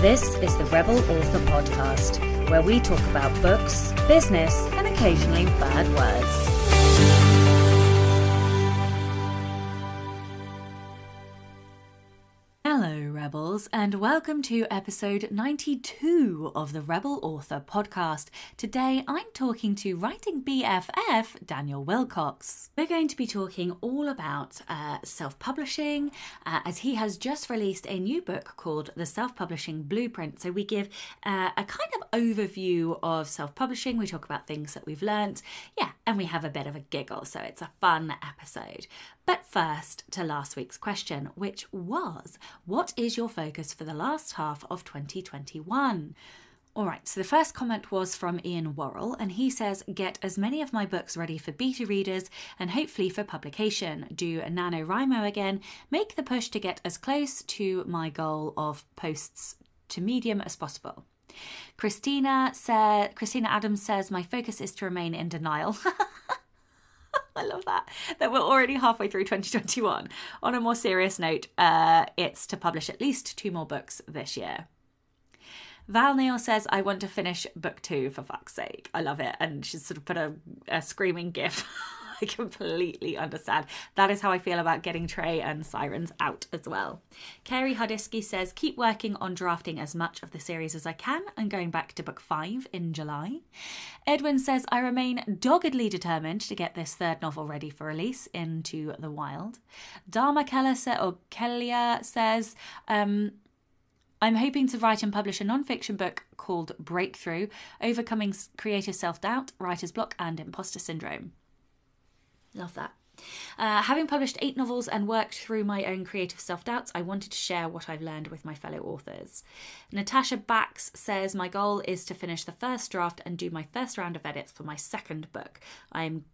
This is the Rebel Author Podcast, where we talk about books, business, and occasionally bad words. Hello, Rebels, and welcome to episode 92 of the Rebel Author Podcast. Today, I'm talking to writing BFF, Daniel Willcocks. We're going to be talking all about self-publishing, as he has just released a new book called The Self-Publishing Blueprint. So we give a kind of overview of self-publishing. We talk about things that we've learnt, and we have a bit of a giggle. So it's a fun episode. But first to last week's question, which was, what is your focus for the last half of 2021? All right, so the first comment was from Ian Worrell, and he says, get as many of my books ready for beta readers and hopefully for publication. Do a NaNoWriMo again. Make the push to get as close to my goal of posts to Medium as possible. Christina Adams says, my focus is to remain in denial. I love that we're already halfway through 2021. On a more serious note, it's to publish at least 2 more books this year. Val Neal says, I want to finish book 2, for fuck's sake. I love it. And she's sort of put a screaming gif. I completely understand. That is how I feel about getting Trey and Sirens out as well. Kerry Hardisky says, keep working on drafting as much of the series as I can and going back to book 5 in July. Edwin says, I remain doggedly determined to get this 3rd novel ready for release, Into the Wild. Dharma Kellia says, I'm hoping to write and publish a non-fiction book called Breakthrough, overcoming creative self-doubt, writer's block and imposter syndrome. Love that. Having published 8 novels and worked through my own creative self-doubts, I wanted to share what I've learned with my fellow authors. Natasha Bax says, my goal is to finish the first draft and do my first round of edits for my 2nd book. I'm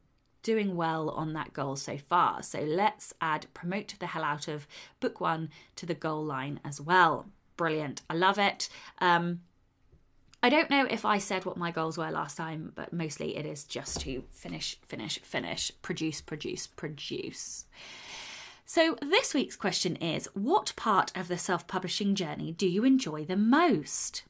doing well on that goal so far, so let's add promote the hell out of book 1 to the goal line as well. Brilliant. I love it. I don't know if I said what my goals were last time, but mostly it is just to finish, produce. So this week's question is, what part of the self-publishing journey do you enjoy the most?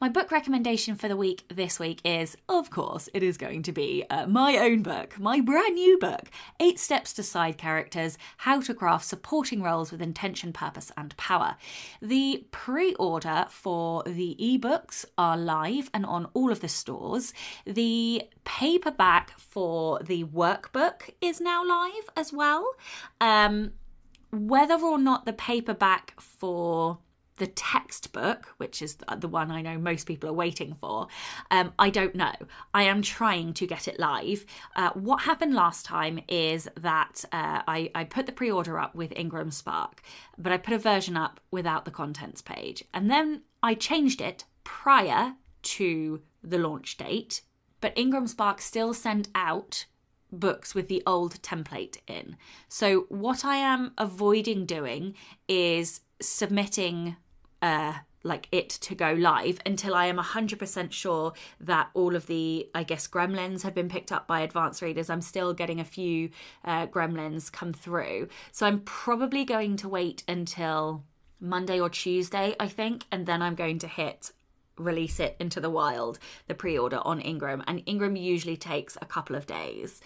My book recommendation for the week this week is, of course, it is going to be my own book, my brand new book, 8 Steps to Side Characters, How to Craft Supporting Roles with Intention, Purpose and Power. The pre-order for the ebooks are live and on all of the stores. The paperback for the workbook is now live as well. Whether or not the paperback for the textbook, which is the one I know most people are waiting for, I don't know. I am trying to get it live. What happened last time is that I put the pre-order up with IngramSpark, but I put a version up without the contents page. And then I changed it prior to the launch date, but IngramSpark still sent out books with the old template in. So what I am avoiding doing is submitting it to go live until I am 100% sure that all of the, I guess, gremlins have been picked up by advanced readers. I'm still getting a few gremlins come through. So I'm probably going to wait until Monday or Tuesday, I think, and then I'm going to hit release it into the wild, the pre-order on Ingram. And Ingram usually takes a couple of days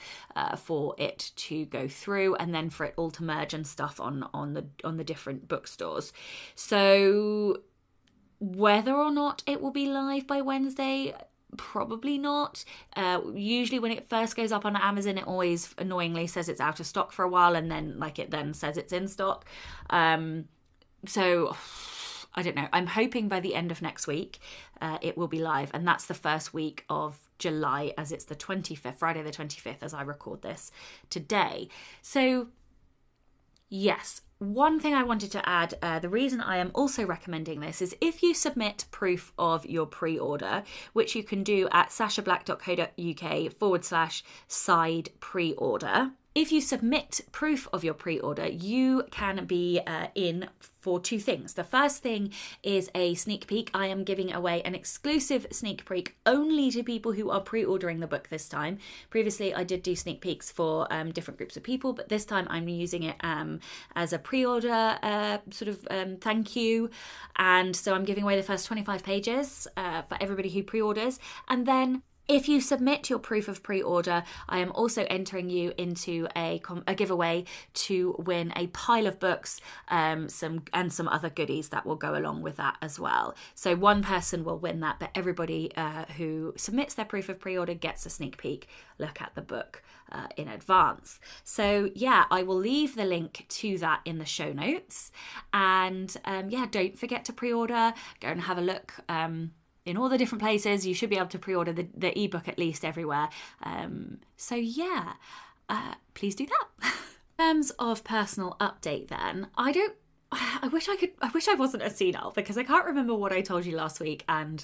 for it to go through and then for it all to merge and stuff on the different bookstores. So whether or not it will be live by Wednesday, probably not. Usually when it first goes up on Amazon, it always annoyingly says it's out of stock for a while and then it then says it's in stock. So I don't know. I'm hoping by the end of next week it will be live, and that's the first week of July, as it's the 25th, Friday the 25th, as I record this today. So yes, one thing I wanted to add, the reason I am also recommending this is if you submit proof of your pre-order, which you can do at sashablack.co.uk/side-pre-order, If you submit proof of your pre-order, you can be in for two things. The first thing is a sneak peek. I am giving away an exclusive sneak peek only to people who are pre-ordering the book this time. Previously, I did do sneak peeks for different groups of people, but this time I'm using it as a pre-order thank you. And so I'm giving away the first 25 pages for everybody who pre-orders. And then if you submit your proof of pre-order, I am also entering you into a giveaway to win a pile of books and some other goodies that will go along with that as well. So one person will win that, but everybody who submits their proof of pre-order gets a sneak peek look at the book in advance. So yeah, I will leave the link to that in the show notes. And don't forget to pre-order. Go and have a look. In all the different places, you should be able to pre-order the ebook at least everywhere. Please do that. In terms of personal update then, I wish I wasn't a senile, because I can't remember what I told you last week and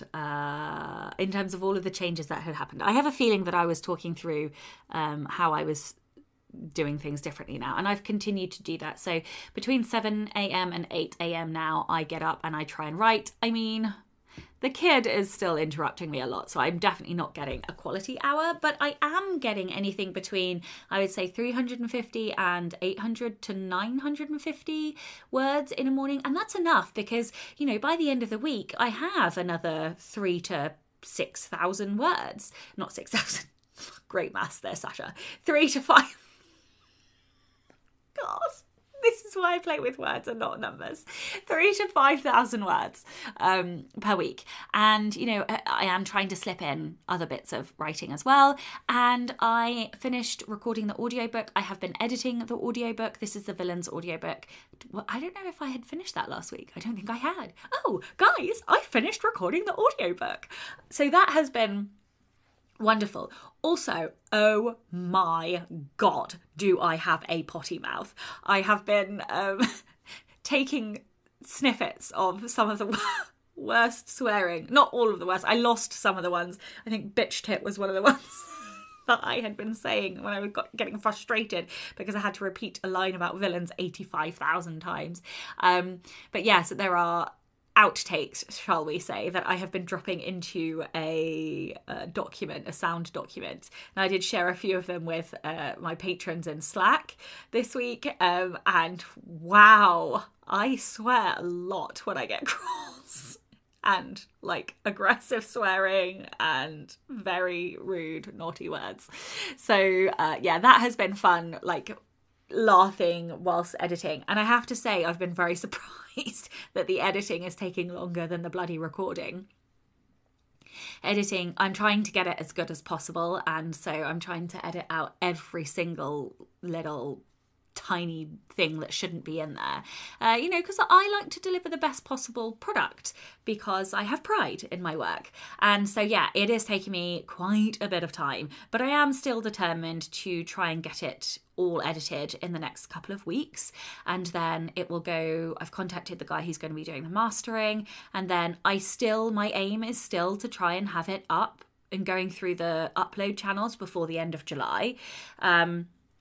in terms of all of the changes that had happened. I have a feeling that I was talking through how I was doing things differently now, and I've continued to do that. So between 7 a.m. and 8 a.m. now, I get up and I try and write. The kid is still interrupting me a lot, so I'm definitely not getting a quality hour, but I am getting anything between, I would say, 350 and 800 to 950 words in a morning. And that's enough because, by the end of the week, I have another 3,000 to 6,000 words. Not 6,000. Great maths there, Sasha. 3,000 to 5,000. God. This is why I play with words and not numbers. 3,000 to 5,000 words per week. And, I am trying to slip in other bits of writing as well. And I finished recording the audiobook. I have been editing the audiobook. This is The Villain's audiobook. Well, I don't know if I had finished that last week. I don't think I had. Oh, guys, I finished recording the audiobook. So that has been wonderful. Also, oh my God, do I have a potty mouth. I have been taking snippets of some of the worst swearing. Not all of the worst. I lost some of the ones. I think bitch tit was one of the ones that I had been saying when I was getting frustrated because I had to repeat a line about villains 85,000 times. So there are outtakes, shall we say, that I have been dropping into a sound document. And I did share a few of them with my patrons in Slack this week. And wow, I swear a lot when I get cross. And like aggressive swearing and very rude, naughty words. So that has been fun, like laughing whilst editing. And I have to say, I've been very surprised that the editing is taking longer than the bloody recording. Editing, I'm trying to get it as good as possible, and so I'm trying to edit out every single little tiny thing that shouldn't be in there, because I like to deliver the best possible product because I have pride in my work. And so it is taking me quite a bit of time, but I am still determined to try and get it all edited in the next couple of weeks, and then it will go. I've contacted the guy who's going to be doing the mastering, and then my aim is still to try and have it up and going through the upload channels before the end of July.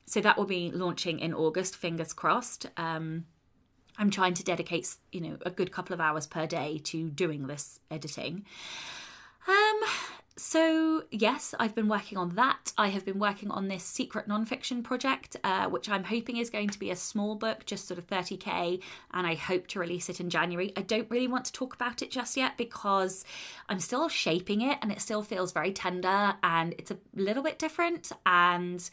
So that will be launching in August, fingers crossed. I'm trying to dedicate, a good couple of hours per day to doing this editing. So yes, I've been working on that. I have been working on this secret nonfiction project, which I'm hoping is going to be a small book, just sort of 30k, and I hope to release it in January. I don't really want to talk about it just yet because I'm still shaping it, and it still feels very tender, and it's a little bit different, and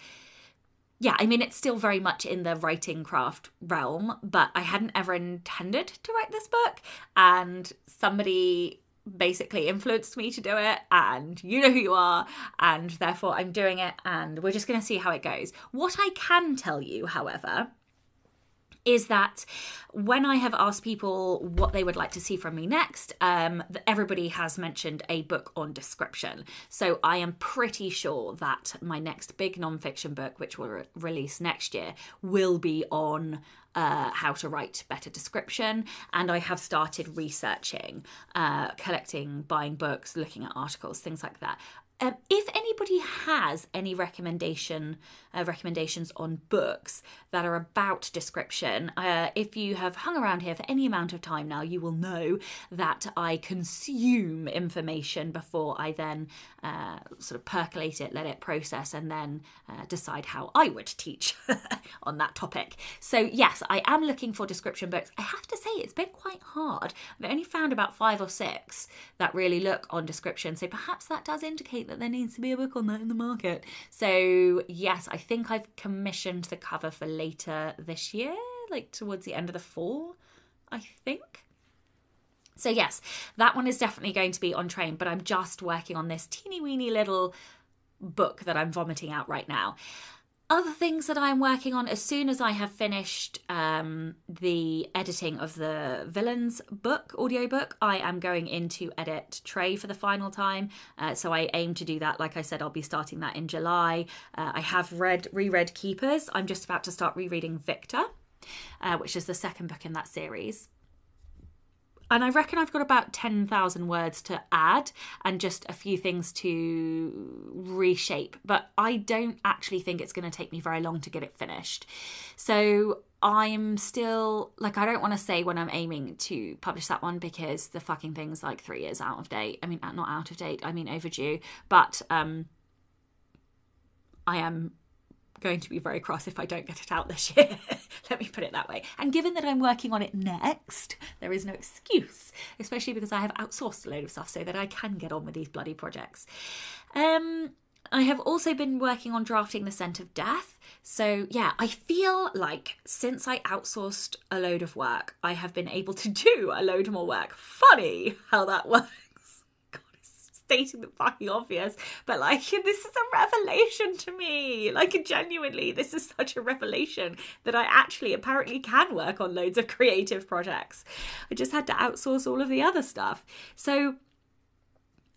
it's still very much in the writing craft realm, but I hadn't ever intended to write this book, and somebody basically influenced me to do it, and you know who you are, and therefore I'm doing it, and we're just going to see how it goes. What I can tell you, however, is that when I have asked people what they would like to see from me next, everybody has mentioned a book on description. So I am pretty sure that my next big nonfiction book, which will release next year, will be on how to write better description. And I have started researching, collecting, buying books, looking at articles, things like that. If anybody has any recommendations on books that are about description, if you have hung around here for any amount of time now, you will know that I consume information before I then sort of percolate it, let it process, and then decide how I would teach on that topic. So yes, I am looking for description books. I have to say it's been quite hard. I've only found about 5 or 6 that really look on description, so perhaps that does indicate that there needs to be a book on that in the market. So yes, I think I've commissioned the cover for later this year, like towards the end of the fall, I think. So yes, that one is definitely going to be on train, but I'm just working on this teeny weeny little book that I'm vomiting out right now. Other things that I'm working on, as soon as I have finished the editing of the Villain's book, audiobook, I am going in to edit Trey for the final time. So I aim to do that. Like I said, I'll be starting that in July. I have reread Keepers. I'm just about to start rereading Victor, which is the second book in that series. And I reckon I've got about 10,000 words to add and just a few things to reshape. But I don't actually think it's going to take me very long to get it finished. So I'm still, like, I don't want to say when I'm aiming to publish that one because the fucking thing's like 3 years out of date. I mean, not out of date, I mean overdue. But I am going to be very cross if I don't get it out this year. Let me put it that way. And given that I'm working on it next, there is no excuse, especially because I have outsourced a load of stuff so that I can get on with these bloody projects. I have also been working on drafting The Scent of Death. So yeah, I feel like since I outsourced a load of work, I have been able to do a load more work. Funny how that works. Stating the fucking obvious, but like, this is a revelation to me. Like, genuinely, this is such a revelation that I actually apparently can work on loads of creative projects. I just had to outsource all of the other stuff. So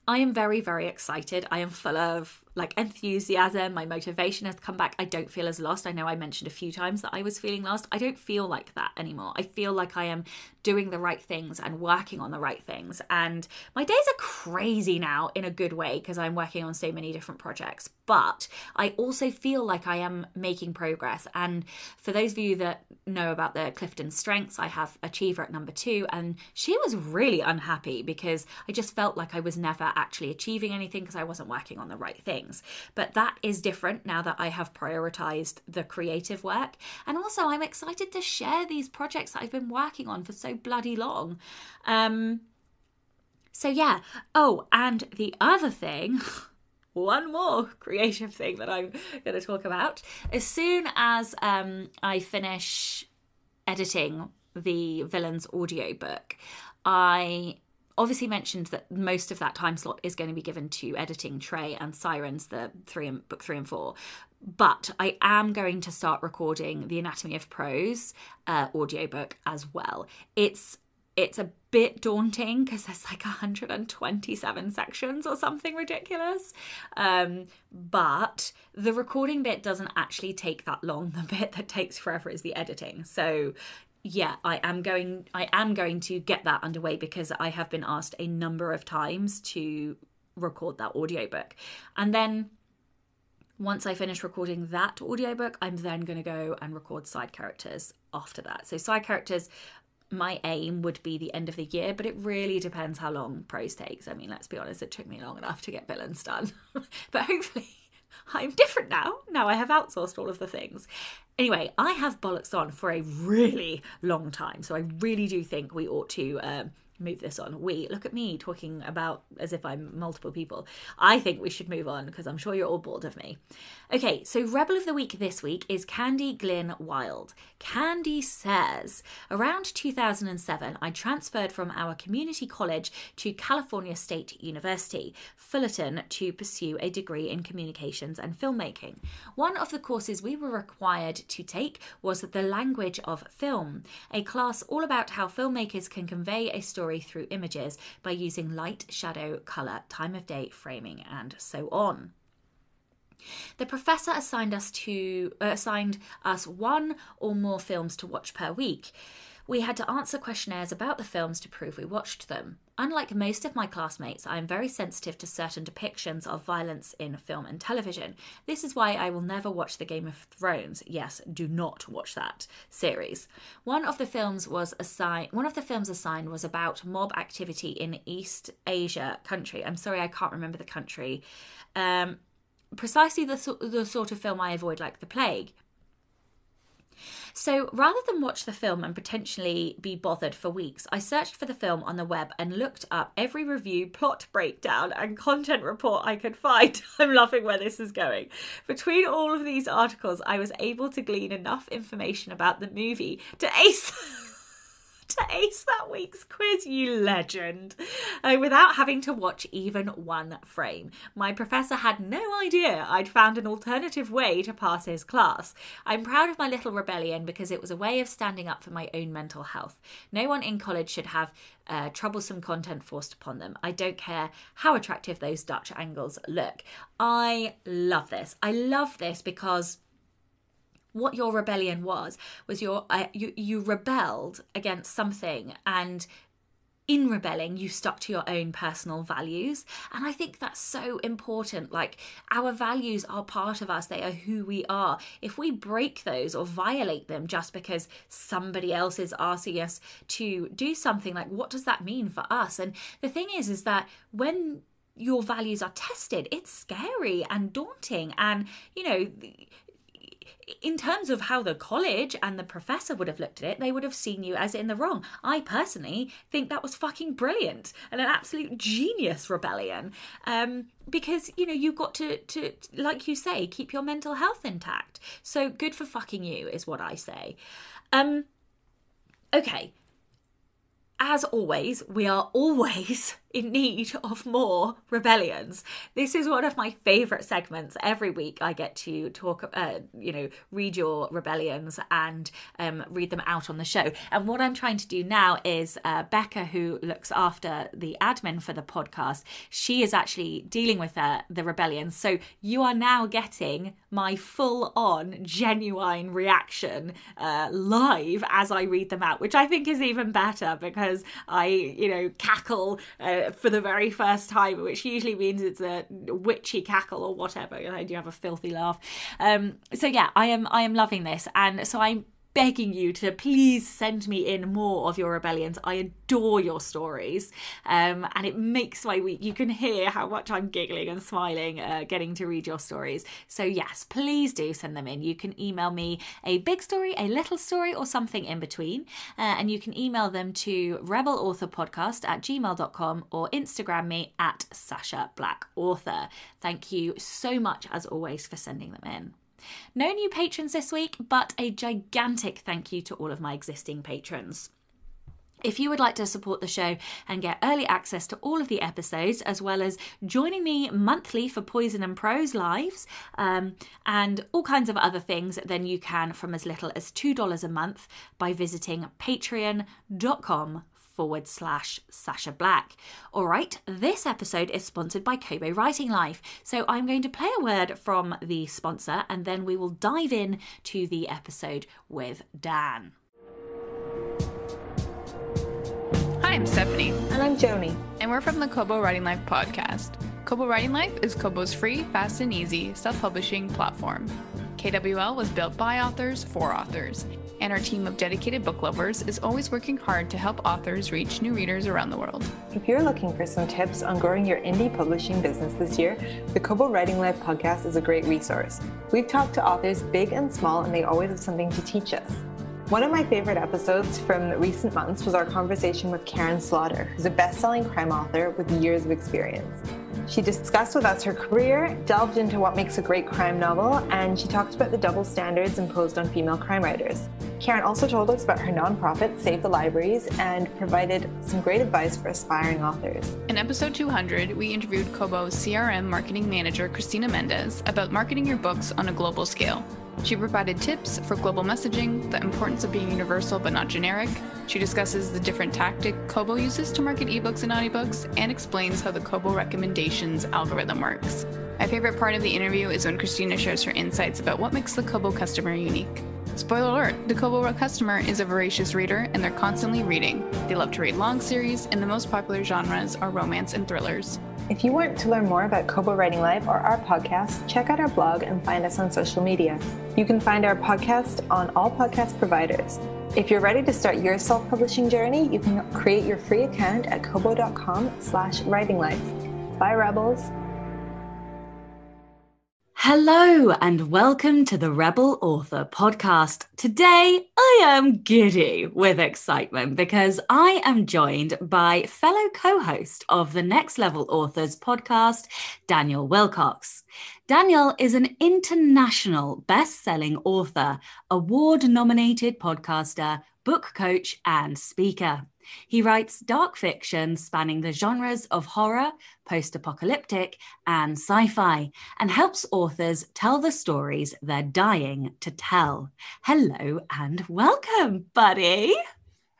I am very, very excited. I am full of like enthusiasm. My motivation has come back. I don't feel as lost. I know I mentioned a few times that I was feeling lost. I don't feel like that anymore. I feel like I am doing the right things and working on the right things. And my days are crazy now in a good way because I'm working on so many different projects. But I also feel like I am making progress. And for those of you that know about the Clifton strengths, I have Achiever at number 2, and she was really unhappy because I just felt like I was never actually achieving anything because I wasn't working on the right things. But that is different now that I have prioritized the creative work. And also I'm excited to share these projects that I've been working on for so bloody long. So yeah. Oh, and the other thing... One more creative thing that I'm going to talk about. As soon as I finish editing the Villain's audiobook, I obviously mentioned that most of that time slot is going to be given to editing Trey and Sirens, the book 3 and 4. But I am going to start recording the Anatomy of Prose audiobook as well. It's a bit daunting because there's like 127 sections or something ridiculous. But the recording bit doesn't actually take that long. The bit that takes forever is the editing. So yeah, I am going to get that underway because I have been asked a number of times to record that audiobook. And then once I finish recording that audiobook, I'm then going to go and record side characters after that. So side characters, my aim would be the end of the year, but it really depends how long Prose takes. I mean, let's be honest, it took me long enough to get Villains done. But hopefully I'm different now. Now I have outsourced all of the things. Anyway, I have bollocks on for a really long time. So I really do think we ought to move this on. We, look at me talking about as if I'm multiple people. I think we should move on because I'm sure you're all bored of me. Okay, so Rebel of the Week this week is Candy Glynn Wilde. Candy says, around 2007, I transferred from our community college to California State University, Fullerton, to pursue a degree in communications and filmmaking. One of the courses we were required to take was the language of film, a class all about how filmmakers can convey a story through images by using light, shadow, colour, time of day, framing, and so on. The professor assigned us one or more films to watch per week. We had to answer questionnaires about the films to prove we watched them. Unlike most of my classmates, I am very sensitive to certain depictions of violence in film and television. This is why I will never watch the Game of Thrones. Yes, do not watch that series. One of the films assigned was about mob activity in East Asia country. I'm sorry, I can't remember the country. Precisely the sort of film I avoid like the plague. So rather than watch the film and potentially be bothered for weeks, I searched for the film on the web and looked up every review, plot breakdown and content report I could find. I'm loving where this is going. Between all of these articles, I was able to glean enough information about the movie to ace that week's quiz, you legend, without having to watch even one frame. My professor had no idea I'd found an alternative way to pass his class. I'm proud of my little rebellion because it was a way of standing up for my own mental health. No one in college should have troublesome content forced upon them. I don't care how attractive those Dutch angles look. I love this. I love this because what your rebellion was your you rebelled against something, and in rebelling you stuck to your own personal values. And I think that's so important. Like, our values are part of us, they are who we are. If we break those or violate them just because somebody else is asking us to do something, like, what does that mean for us? And the thing is that when your values are tested, it's scary and daunting. And you know, in terms of how the college and the professor would have looked at it, they would have seen you as in the wrong. I personally think that was fucking brilliant and an absolute genius rebellion. Because, you know, you've got to, like you say, keep your mental health intact. So good for fucking you is what I say. Okay. As always, we are always in need of more rebellions. This is one of my favourite segments. Every week I get to talk, read your rebellions and read them out on the show. And what I'm trying to do now is Becca, who looks after the admin for the podcast, she is actually dealing with the rebellions. So you are now getting my full-on, genuine reaction live as I read them out, which I think is even better because I, cackle for the very first time, which usually means it's a witchy cackle or whatever, and I do have a filthy laugh. So yeah, I am loving this, and so I'm begging you to please send me in more of your rebellions. I adore your stories, and it makes my week. You can hear how much I'm giggling and smiling getting to read your stories. So yes, please do send them in. You can email me a big story, a little story, or something in between, and you can email them to rebelauthorpodcast@gmail.com or Instagram me at Sasha Black Author. Thank you so much, as always, for sending them in. No new patrons this week, but a gigantic thank you to all of my existing patrons. If you would like to support the show and get early access to all of the episodes, as well as joining me monthly for Poison and Prose Lives and all kinds of other things, then you can from as little as $2 a month by visiting patreon.com/Sasha Black. All right, this episode is sponsored by Kobo Writing Life. So I'm going to play a word from the sponsor and then we will dive in to the episode with Dan. Hi, I'm Stephanie. And I'm Joni. And we're from the Kobo Writing Life podcast. Kobo Writing Life is Kobo's free, fast and easy self-publishing platform. KWL was built by authors for authors, and our team of dedicated book lovers is always working hard to help authors reach new readers around the world. If you're looking for some tips on growing your indie publishing business this year, the Kobo Writing Life podcast is a great resource. We've talked to authors big and small, and they always have something to teach us. One of my favorite episodes from recent months was our conversation with Karen Slaughter, who's a best-selling crime author with years of experience. She discussed with us her career, delved into what makes a great crime novel, and she talked about the double standards imposed on female crime writers. Karen also told us about her nonprofit, Save the Libraries, and provided some great advice for aspiring authors. In episode 200, we interviewed Kobo's CRM marketing manager, Christina Mendez, about marketing your books on a global scale. She provided tips for global messaging, the importance of being universal but not generic. She discusses the different tactic Kobo uses to market ebooks and audiobooks and explains how the Kobo recommendations algorithm works. My favorite part of the interview is when Christina shares her insights about what makes the Kobo customer unique. Spoiler alert, the Kobo customer is a voracious reader and they're constantly reading. They love to read long series, and the most popular genres are romance and thrillers. If you want to learn more about Kobo Writing Life or our podcast, check out our blog and find us on social media. You can find our podcast on all podcast providers. If you're ready to start your self-publishing journey, you can create your free account at kobo.com/writinglife. Bye, Rebels. Hello and welcome to the Rebel Author Podcast. Today I am giddy with excitement because I am joined by fellow co-host of the Next Level Authors podcast, Daniel Willcocks. Daniel is an international best-selling author, award-nominated podcaster, book coach, and speaker. He writes dark fiction spanning the genres of horror, post-apocalyptic, and sci-fi, and helps authors tell the stories they're dying to tell. Hello and welcome, buddy.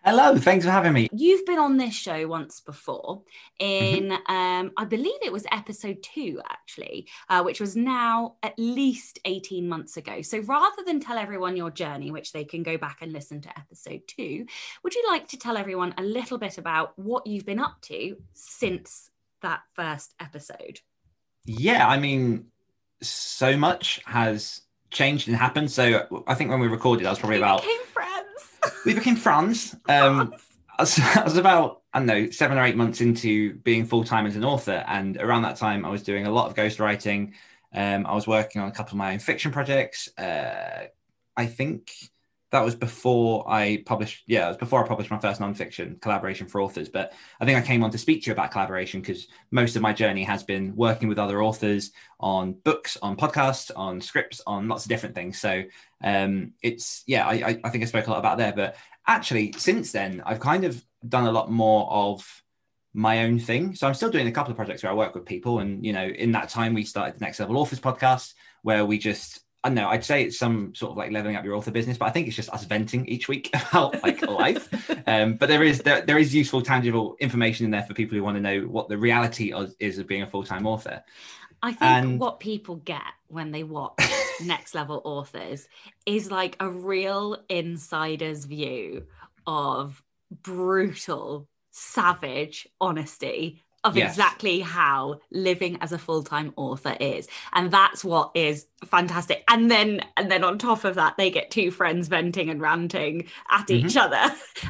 Hello, thanks for having me. You've been on this show once before in, I believe it was episode 2, actually, which was now at least 18 months ago. So rather than tell everyone your journey, which they can go back and listen to episode 2, would you like to tell everyone a little bit about what you've been up to since that first episode? Yeah, I mean, so much has changed and happened. So I think when we recorded, I was probably about... We became friends. I was about, I don't know, 7 or 8 months into being full-time as an author. And around that time, I was doing a lot of ghostwriting. I was working on a couple of my own fiction projects. I think that was before I published. Yeah, it was before I published my first nonfiction, Collaboration for Authors. But I think I came on to speak to you about collaboration because most of my journey has been working with other authors on books, on podcasts, on scripts, on lots of different things. So I think I spoke a lot about there, but actually since then I've kind of done a lot more of my own thing. So I'm still doing a couple of projects where I work with people. And, you know, in that time we started the Next Level Authors podcast where we just, I don't know, I'd say it's some sort of like leveling up your author business, but I think it's just us venting each week about like life. But there is useful, tangible information in there for people who want to know what the reality is of being a full-time author. I think what people get when they watch Next Level Authors is like a real insider's view of brutal, savage honesty of exactly how living as a full-time author is. And that's what is fantastic. And then on top of that, they get 2 friends venting and ranting at each other.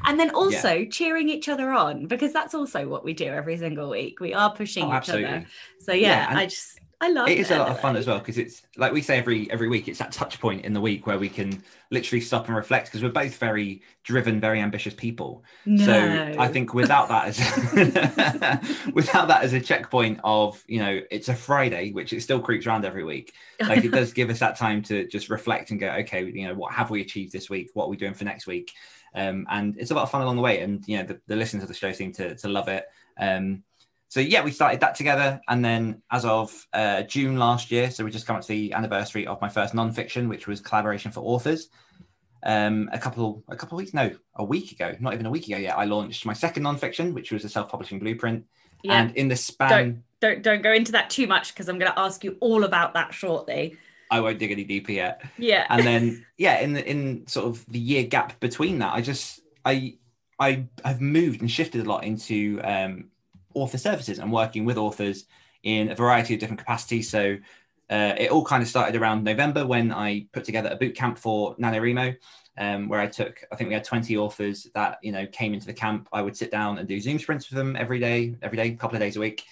And then also cheering each other on, because that's also what we do every single week. We are pushing each other. So I love it. It is a lot of fun as well, because it's like we say every week, it's that touch point in the week where we can literally stop and reflect, because we're both very driven, very ambitious people. No. So I think without that as a checkpoint of, you know, it's a Friday, which it still creeps around every week. Like it does give us that time to just reflect and go, okay, you know, what have we achieved this week? What are we doing for next week? And it's a lot of fun along the way. And, you know, the listeners of the show seem to love it. So yeah, we started that together. And then as of June last year, so we just come up to the anniversary of my first nonfiction, which was Collaboration for Authors. A week ago, I launched my second nonfiction, which was The Self-Publishing Blueprint. Yeah. And in the span... Don't go into that too much, because I'm going to ask you all about that shortly. I won't dig any deeper yet. Yeah. And then, in sort of the year gap between that, I have moved and shifted a lot into... author services and working with authors in a variety of different capacities. So it all kind of started around November when I put together a boot camp for NaNoWriMo, where I think we had 20 authors that, you know, came into the camp. I would sit down and do Zoom sprints with them every day, a couple of days a week.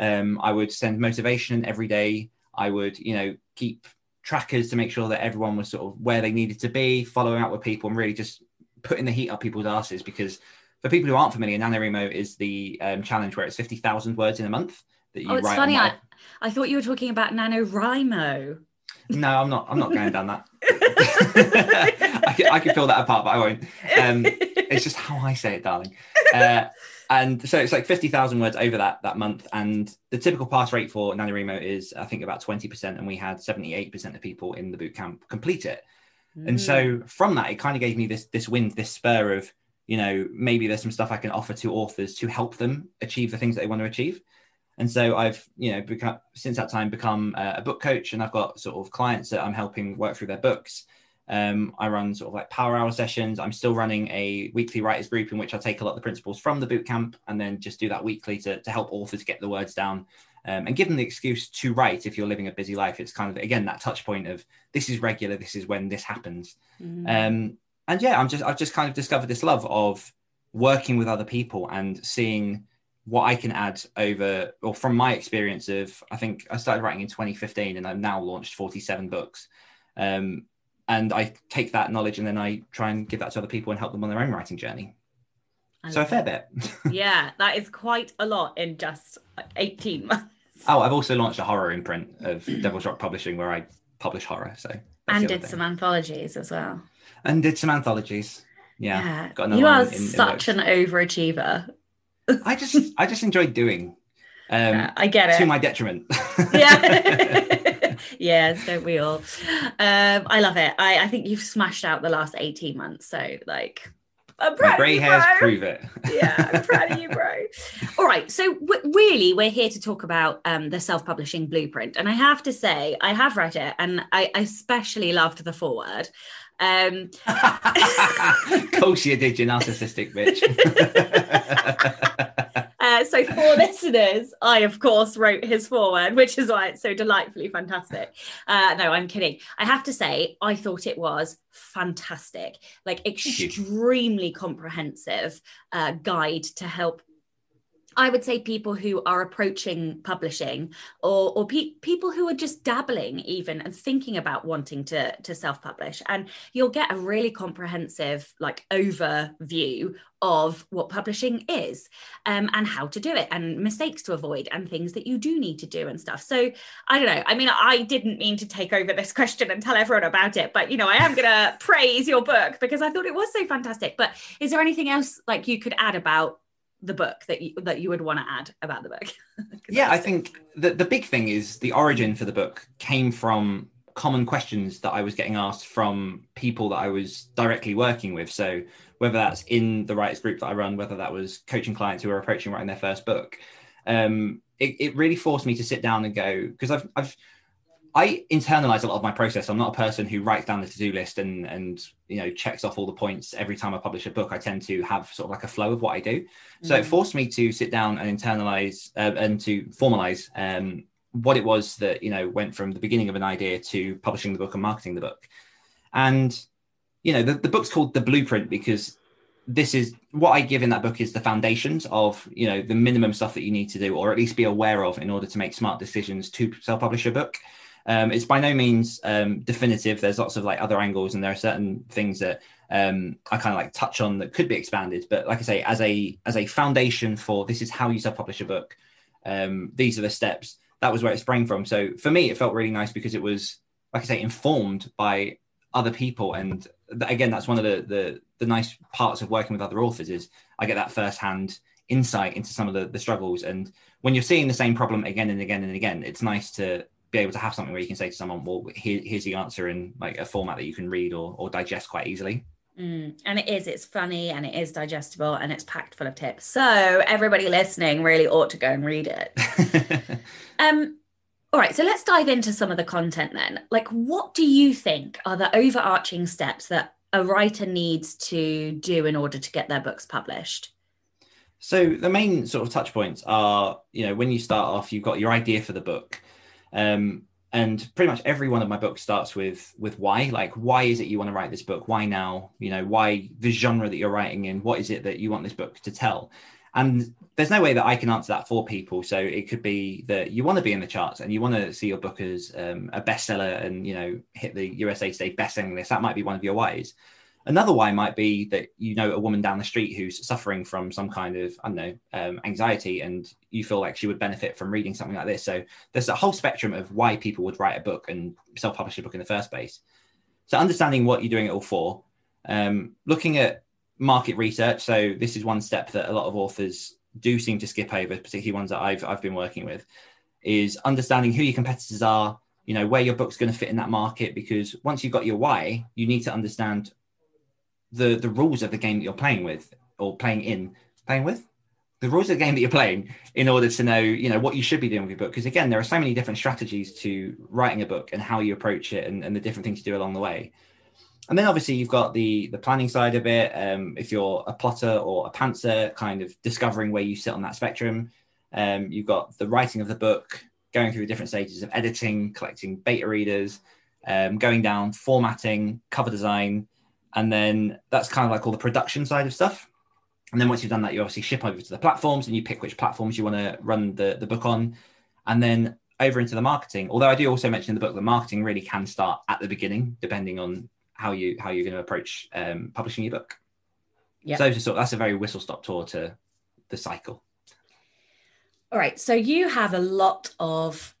I would send motivation every day. I would, you know, keep trackers to make sure that everyone was sort of where they needed to be, following up with people and really just putting the heat up people's asses, because for people who aren't familiar, NaNoWriMo is the challenge where it's 50,000 words in a month that you write. Oh, it's funny. I thought you were talking about NaNoWriMo. No, I'm not going down that. I could pull that apart, but I won't. It's just how I say it, darling. And so it's like 50,000 words over that month. And the typical pass rate for NaNoWriMo is, I think, about 20%. And we had 78% of people in the bootcamp complete it. Mm. And so from that, it kind of gave me this wind, this spur of, you know, maybe there's some stuff I can offer to authors to help them achieve the things that they want to achieve. And so I've, you know, become, since that time, a book coach, and I've got sort of clients that I'm helping work through their books. I run sort of like power hour sessions. I'm still running a weekly writers group in which I take a lot of the principles from the bootcamp and then just do that weekly to help authors get the words down and give them the excuse to write. If you're living a busy life, it's kind of, again, that touch point of this is regular, this is when this happens. Mm-hmm. And yeah, I've just kind of discovered this love of working with other people and seeing what I can add over, or from my experience of, I think I started writing in 2015 and I've now launched 47 books. And I take that knowledge and then I try and give that to other people and help them on their own writing journey. So a fair bit. Yeah, that is quite a lot in just 18 months. Oh, I've also launched a horror imprint of Devil's Rock Publishing where I publish horror. So and did some anthologies as well. And did some anthologies. Yeah. Got another one in such an overachiever. I just enjoy doing. Yeah, I get it. To my detriment. Yeah. Yes, don't we all? I love it. I think you've smashed out the last 18 months. So like, I'm proud of you, bro. My grey hairs prove it. Yeah, I'm proud of you, bro. All right. So really, we're here to talk about the self-publishing blueprint. And I have to say, I have read it and I especially loved the foreword. Of course you did, you narcissistic bitch. So for listeners, I of course wrote his foreword, which is why it's so delightfully fantastic. No, I'm kidding. I have to say, I thought it was fantastic, like extremely comprehensive guide to help, I would say, people who are approaching publishing or people who are just dabbling even and thinking about wanting to self-publish. And you'll get a really comprehensive like overview of what publishing is and how to do it and mistakes to avoid and things that you do need to do and stuff. So I don't know. I mean, I didn't mean to take over this question and tell everyone about it, but, you know, I am going to praise your book because I thought it was so fantastic. But is there anything else like you could add about the book that you would want to add about the book? Yeah, I think the big thing is the origin for the book came from common questions that I was getting asked from people that I was directly working with. So whether that's in the writers group that I run, whether that was coaching clients who were approaching writing their first book, it really forced me to sit down and go, because I internalize a lot of my process. I'm not a person who writes down the to-do list and you know, checks off all the points every time I publish a book. I tend to have sort of like a flow of what I do. So it forced me to sit down and internalize and to formalize what it was that, you know, went from the beginning of an idea to publishing the book and marketing the book. And, you know, the book's called The Blueprint because this is what I give in that book is the foundations of, you know, the minimum stuff that you need to do or at least be aware of in order to make smart decisions to self-publish a book. It's by no means definitive. There's lots of like other angles and there are certain things that I kind of like touch on that could be expanded. But like I say, as a foundation for this is how you self-publish a book. These are the steps. That was where it sprang from. So for me, it felt really nice because it was, like I say, informed by other people. And again, that's one of the nice parts of working with other authors is I get that firsthand insight into some of the struggles. And when you're seeing the same problem again and again and again, it's nice to be able to have something where you can say to someone, well, here's the answer in like a format that you can read or digest quite easily. And it's funny and it is digestible and it's packed full of tips. So everybody listening really ought to go and read it. All right, so let's dive into some of the content then. Like, what do you think are the overarching steps that a writer needs to do in order to get their books published? So the main sort of touch points are, you know, when you start off, you've got your idea for the book. And pretty much every one of my books starts with why. Like, why is it you want to write this book? Why now? You know, why the genre that you're writing in? What is it that you want this book to tell? And there's no way that I can answer that for people. So it could be that you want to be in the charts and you want to see your book as a bestseller and, you know, hit the USA Today bestselling list. That might be one of your whys. Another why might be that you know a woman down the street who's suffering from some kind of, I don't know, anxiety, and you feel like she would benefit from reading something like this. So there's a whole spectrum of why people would write a book and self-publish a book in the first place. So understanding what you're doing it all for, looking at market research. So this is one step that a lot of authors do seem to skip over, particularly ones that I've been working with, is understanding who your competitors are, you know, where your book's going to fit in that market, because once you've got your why, you need to understand the rules of the game that you're playing with or the rules of the game that you're playing in order to know, you know, what you should be doing with your book. Because again, there are so many different strategies to writing a book and how you approach it and the different things you do along the way. And then obviously you've got the planning side of it. If you're a plotter or a pantser, kind of discovering where you sit on that spectrum. You've got the writing of the book, going through the different stages of editing, collecting beta readers, going down, formatting, cover design. And then that's kind of like all the production side of stuff. And then once you've done that, you obviously ship over to the platforms and you pick which platforms you want to run the book on. And then over into the marketing. Although I do also mention in the book that marketing really can start at the beginning, depending on how you're going to approach publishing your book. Yeah. So that's a very whistle-stop tour to the cycle. All right. So you have a lot of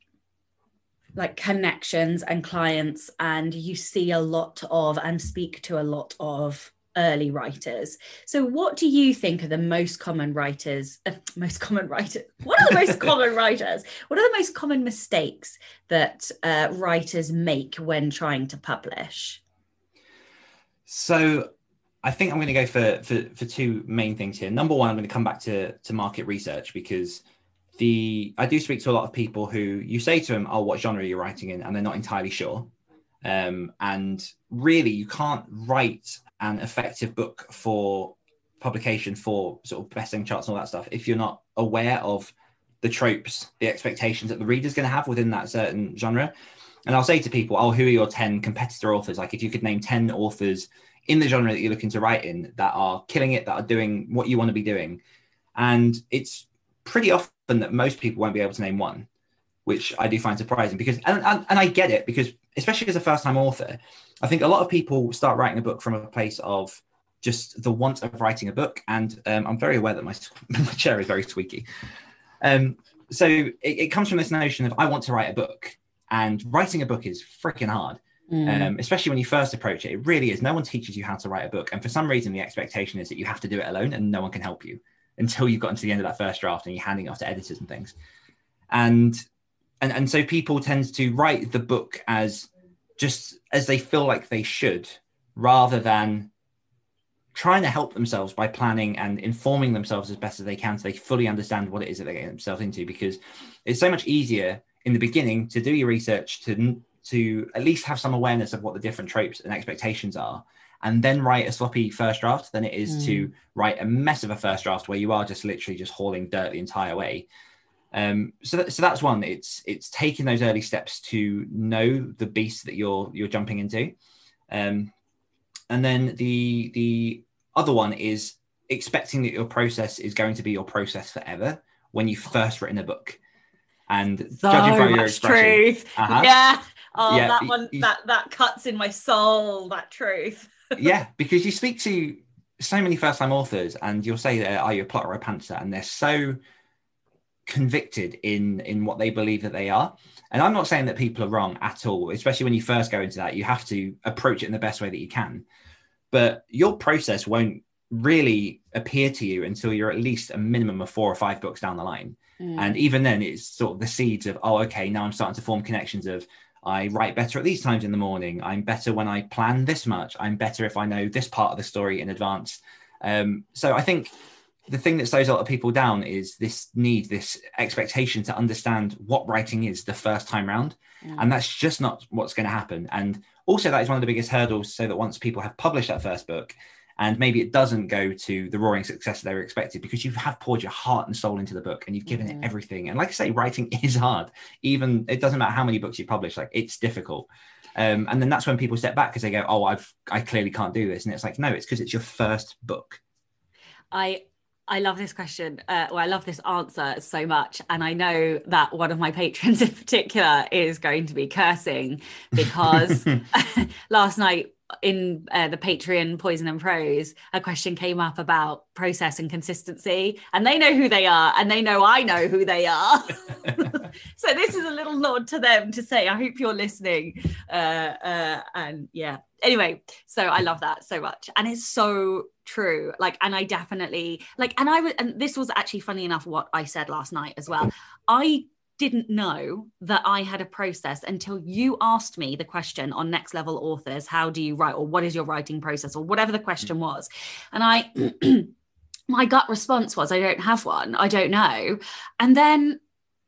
like connections and clients, and you see a lot of and speak to a lot of early writers. So what do you think are the most common writers? What are the most common writers? What are the most common mistakes that writers make when trying to publish? So I think I'm going to go for two main things here. Number one, I'm going to come back to market research, because I do speak to a lot of people who you say to them, oh, what genre are you writing in? And they're not entirely sure. And really, you can't write an effective book for publication for sort of best-selling charts and all that stuff if you're not aware of the tropes, the expectations that the reader's going to have within that certain genre. And I'll say to people, oh, who are your 10 competitor authors? Like if you could name 10 authors in the genre that you're looking to write in that are killing it, that are doing what you want to be doing. And it's pretty often that most people won't be able to name one, which I do find surprising, because, and I get it, because especially as a first-time author, I think a lot of people start writing a book from a place of just the want of writing a book. And I'm very aware that my chair is very squeaky. So it comes from this notion of I want to write a book. And writing a book is freaking hard, especially when you first approach it. It really is. No one teaches you how to write a book. And for some reason, the expectation is that you have to do it alone and no one can help you until you've gotten to the end of that first draft and you're handing it off to editors and things. And so people tend to write the book as just as they feel like they should, rather than trying to help themselves by planning and informing themselves as best as they can so they fully understand what it is that they're getting themselves into, because it's so much easier in the beginning to do your research, to at least have some awareness of what the different tropes and expectations are, and then write a sloppy first draft than it is to write a mess of a first draft where you are just literally just hauling dirt the entire way. So that's one. It's taking those early steps to know the beast that you're jumping into. And then the other one is expecting that your process is going to be your process forever when you've first written a book. And so judging from your expression, that one that cuts in my soul, that truth. Yeah, because you speak to so many first-time authors, and you'll say, "Are you a plotter or a pantser?" And they're so convicted in what they believe that they are. And I'm not saying that people are wrong at all, especially when you first go into that. You have to approach it in the best way that you can, but your process won't really appear to you until you're at least a minimum of 4 or 5 books down the line. And even then it's sort of the seeds of, oh, okay, now I'm starting to form connections of, I write better at these times in the morning. I'm better when I plan this much. I'm better if I know this part of the story in advance. So I think the thing that slows a lot of people down is this need, this expectation to understand what writing is the first time round. And that's just not what's going to happen. And also that is one of the biggest hurdles, so that once people have published that first book, and maybe it doesn't go to the roaring success they were expected, because you have poured your heart and soul into the book and you've given it everything. And like I say, writing is hard. Even it doesn't matter how many books you publish, like it's difficult. And then that's when people step back because they go, oh, I clearly can't do this. And it's like, no, it's because it's your first book. I love this question. I love this answer so much. And I know that one of my patrons in particular is going to be cursing, because last night, in the Patreon Poison and Prose, a question came up about process and consistency, and they know who they are, and they know I know who they are. So this is a little nod to them to say, I hope you're listening. And yeah, anyway, so I love that so much, and it's so true. Like, and I definitely like, and I was, and this was actually funny enough what I said last night as well. I didn't know that I had a process until you asked me the question on Next Level Authors, how do you write, or what is your writing process, or whatever the question was. And my gut response was, I don't have one. I don't know. And then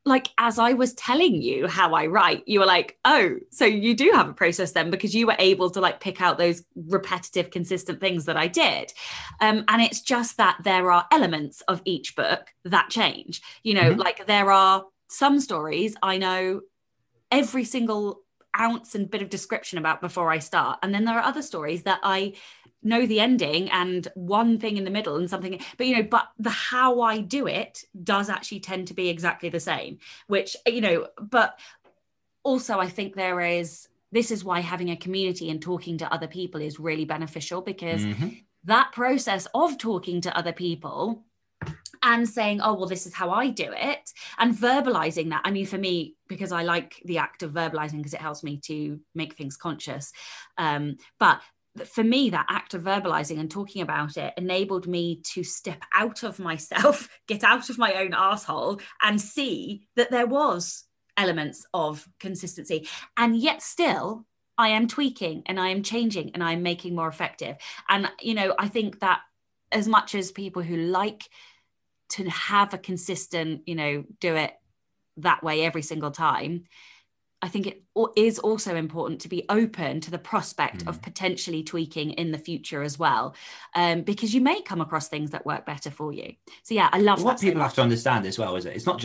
like, as I was telling you how I write, you were like, oh, so you do have a process then, because you were able to like pick out those repetitive, consistent things that I did. And it's just that there are elements of each book that change, you know, mm-hmm. like there are some stories I know every single ounce and bit of description about before I start. And then there are other stories that I know the ending and one thing in the middle and something, but, you know, but the how I do it does actually tend to be exactly the same, which, you know, but also I think there is, this is why having a community and talking to other people is really beneficial, because mm-hmm. that process of talking to other people and saying, oh, well, this is how I do it, and verbalizing that. I mean, for me, because I like the act of verbalizing because it helps me to make things conscious. But for me, that act of verbalizing and talking about it enabled me to step out of myself, get out of my own asshole, and see that there was elements of consistency. And yet still, I am tweaking and I am changing and I'm making more effective. And, you know, I think that as much as people who like to have a consistent, you know, do it that way every single time, I think it is also important to be open to the prospect of potentially tweaking in the future as well, because you may come across things that work better for you. So yeah, I love what people have to understand as well, is it? It's not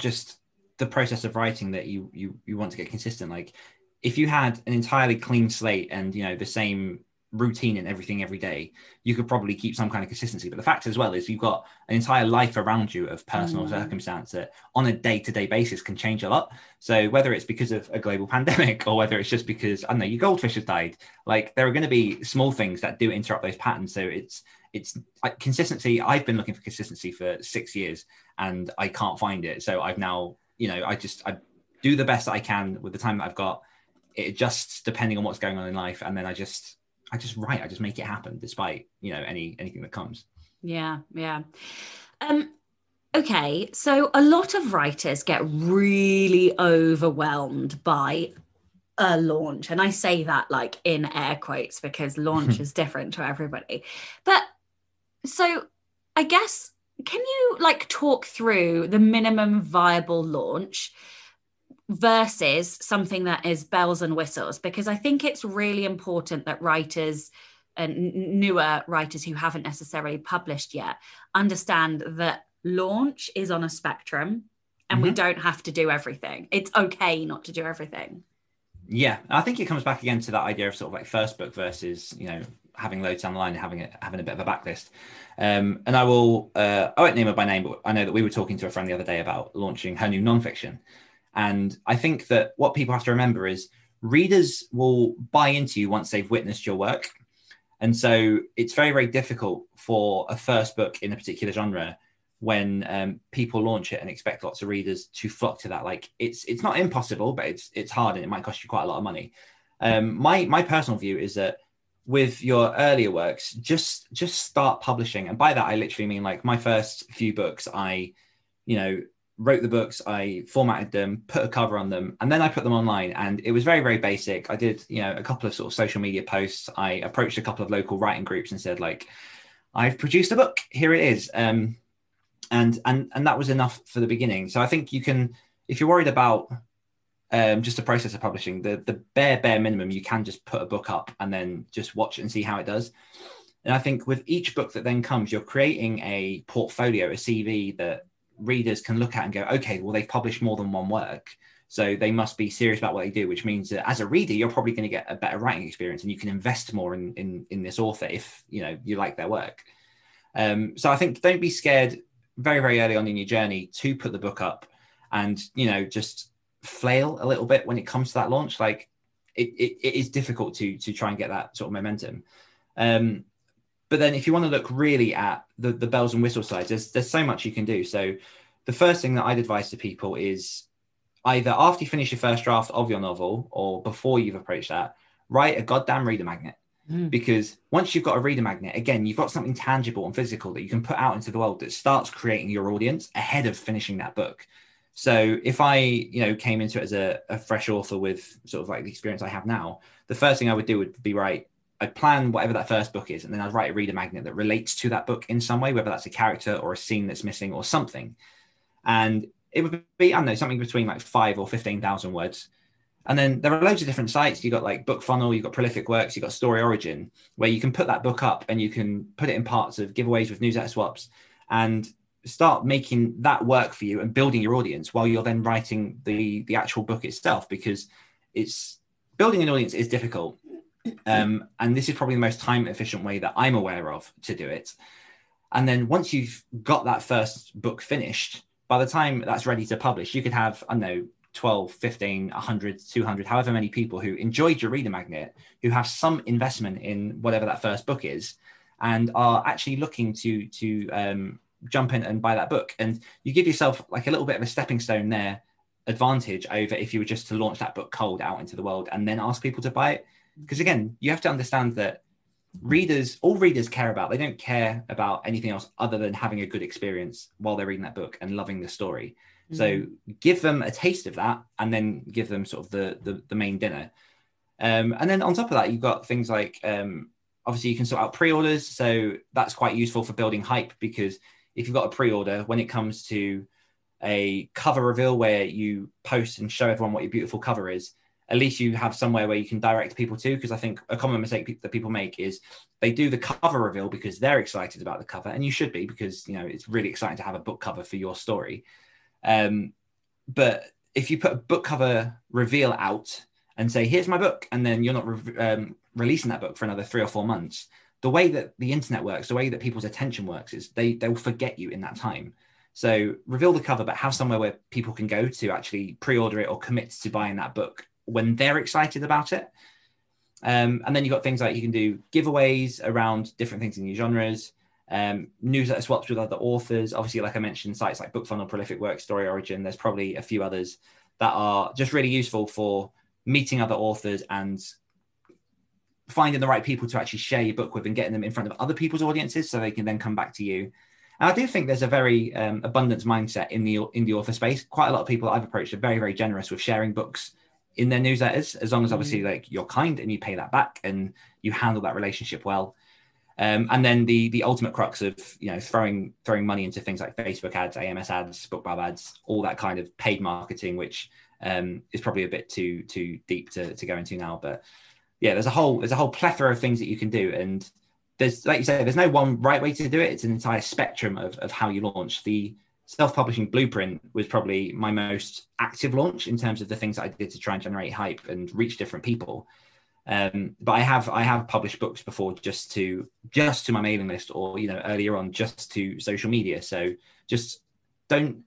just the process of writing that you want to get consistent. Like if you had an entirely clean slate and, you know, the same routine and everything every day, you could probably keep some kind of consistency. But the fact as well is you've got an entire life around you of personal circumstance that on a day-to-day basis can change a lot. So whether it's because of a global pandemic or whether it's just because, I don't know, your goldfish has died, like there are going to be small things that do interrupt those patterns. So it's like consistency. I've been looking for consistency for 6 years and I can't find it. So I've now, you know, I do the best that I can with the time that I've got. It adjusts depending on what's going on in life, and then I just write, I just make it happen despite, you know, anything that comes. Yeah. Yeah. Okay. So a lot of writers get really overwhelmed by a launch. And I say that like in air quotes, because launch is different to everybody. But so I guess, can you like talk through the minimum viable launch versus something that is bells and whistles? Because I think it's really important that writers and newer writers who haven't necessarily published yet understand that launch is on a spectrum and we don't have to do everything. It's okay not to do everything. Yeah, I think it comes back again to that idea of sort of like first book versus, you know, having loads down the line and having a bit of a backlist. And I won't name her by name, but I know that we were talking to a friend the other day about launching her new nonfiction. And I think that what people have to remember is readers will buy into you once they've witnessed your work. And so it's very, very difficult for a first book in a particular genre when people launch it and expect lots of readers to flock to that. Like it's not impossible, but it's hard and it might cost you quite a lot of money. My personal view is that with your earlier works, just start publishing. And by that, I literally mean like my first few books, I, you know, wrote the books, I formatted them, put a cover on them, and then I put them online. And it was very, very basic. I did, you know, a couple of sort of social media posts. I approached a couple of local writing groups and said, like, I've produced a book, here it is. And that was enough for the beginning. So I think you can, if you're worried about just the process of publishing, the bare minimum, you can just put a book up and then just watch it and see how it does. And I think with each book that then comes, you're creating a portfolio, a CV that readers can look at and go, okay, well, they've published more than one work, so they must be serious about what they do, which means that as a reader, you're probably going to get a better writing experience and you can invest more in this author if, you know, you like their work. So I think don't be scared very, very early on in your journey to put the book up and, you know, just flail a little bit when it comes to that launch. Like it is difficult to try and get that sort of momentum. But then if you want to look really at the bells and whistles side, there's so much you can do. So the first thing that I'd advise to people is either after you finish your first draft of your novel or before you've approached that, write a goddamn reader magnet. Because once you've got a reader magnet, again, you've got something tangible and physical that you can put out into the world that starts creating your audience ahead of finishing that book. So if I, you know, came into it as a fresh author with sort of like the experience I have now, the first thing I would do would be write, I'd plan whatever that first book is, and then I'd write a reader magnet that relates to that book in some way, whether that's a character or a scene that's missing or something. And it would be, I don't know, something between like 5,000 or 15,000 words. And then there are loads of different sites. You've got like BookFunnel, you've got Prolific Works, you've got Story Origin, where you can put that book up and you can put it in parts of giveaways with newsletter swaps and start making that work for you and building your audience while you're then writing the actual book itself, because it's building an audience is difficult. And this is probably the most time efficient way that I'm aware of to do it. And then once you've got that first book finished, by the time that's ready to publish, you could have, I don't know, 12, 15, 100, 200, however many people who enjoyed your reader magnet, who have some investment in whatever that first book is, and are actually looking to jump in and buy that book. And you give yourself like a little bit of a stepping stone there advantage over if you were just to launch that book cold out into the world and then ask people to buy it. Because again, you have to understand that readers, all readers care about, they don't care about anything else other than having a good experience while they're reading that book and loving the story. So give them a taste of that and then give them sort of the main dinner. And then on top of that, you've got things like, obviously you can sort out pre-orders. So that's quite useful for building hype, because if you've got a pre-order, when it comes to a cover reveal where you post and show everyone what your beautiful cover is, at least you have somewhere where you can direct people to, because I think a common mistake that people make is they do the cover reveal because they're excited about the cover, and you should be, because you know it's really exciting to have a book cover for your story. But if you put a book cover reveal out and say, here's my book, and then you're not releasing that book for another 3 or 4 months, the way that the internet works, the way that people's attention works, is they will forget you in that time. So reveal the cover, but have somewhere where people can go to actually pre-order it or commit to buying that book when they're excited about it. And then you've got things like you can do giveaways around different things in your genres, newsletter swaps with other authors. Obviously, like I mentioned, sites like BookFunnel, Prolific Works, Story Origin, there's probably a few others that are just really useful for meeting other authors and finding the right people to actually share your book with and getting them in front of other people's audiences so they can then come back to you. And I do think there's a very abundance mindset in the author space. Quite a lot of people I've approached are very, very generous with sharing books in their newsletters, as long as obviously like you're kind and you pay that back and you handle that relationship well. And then the ultimate crux of, you know, throwing money into things like Facebook ads, AMS ads, BookBub ads, all that kind of paid marketing, which is probably a bit too deep to go into now. But yeah, there's a whole plethora of things that you can do, and there's, like you say, there's no one right way to do it. It's an entire spectrum of how you launch. The Self-Publishing Blueprint was probably my most active launch in terms of the things that I did to try and generate hype and reach different people. But I have published books before just to my mailing list, or, you know, earlier on just to social media. So just don't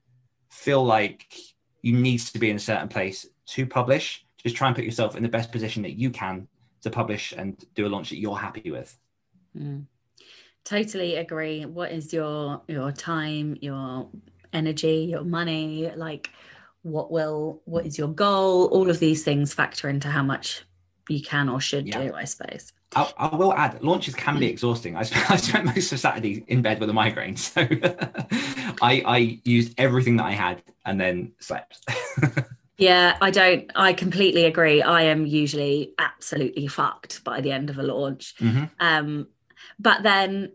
feel like you need to be in a certain place to publish. Just try and put yourself in the best position that you can to publish and do a launch that you're happy with. Totally agree. What is your time, your energy, your money, like what is your goal? All of these things factor into how much you can or should do, I suppose. I will add, launches can be exhausting. I spent most of Saturday in bed with a migraine, so I used everything that I had and then slept. Yeah, I completely agree. I am usually absolutely fucked by the end of a launch. But then,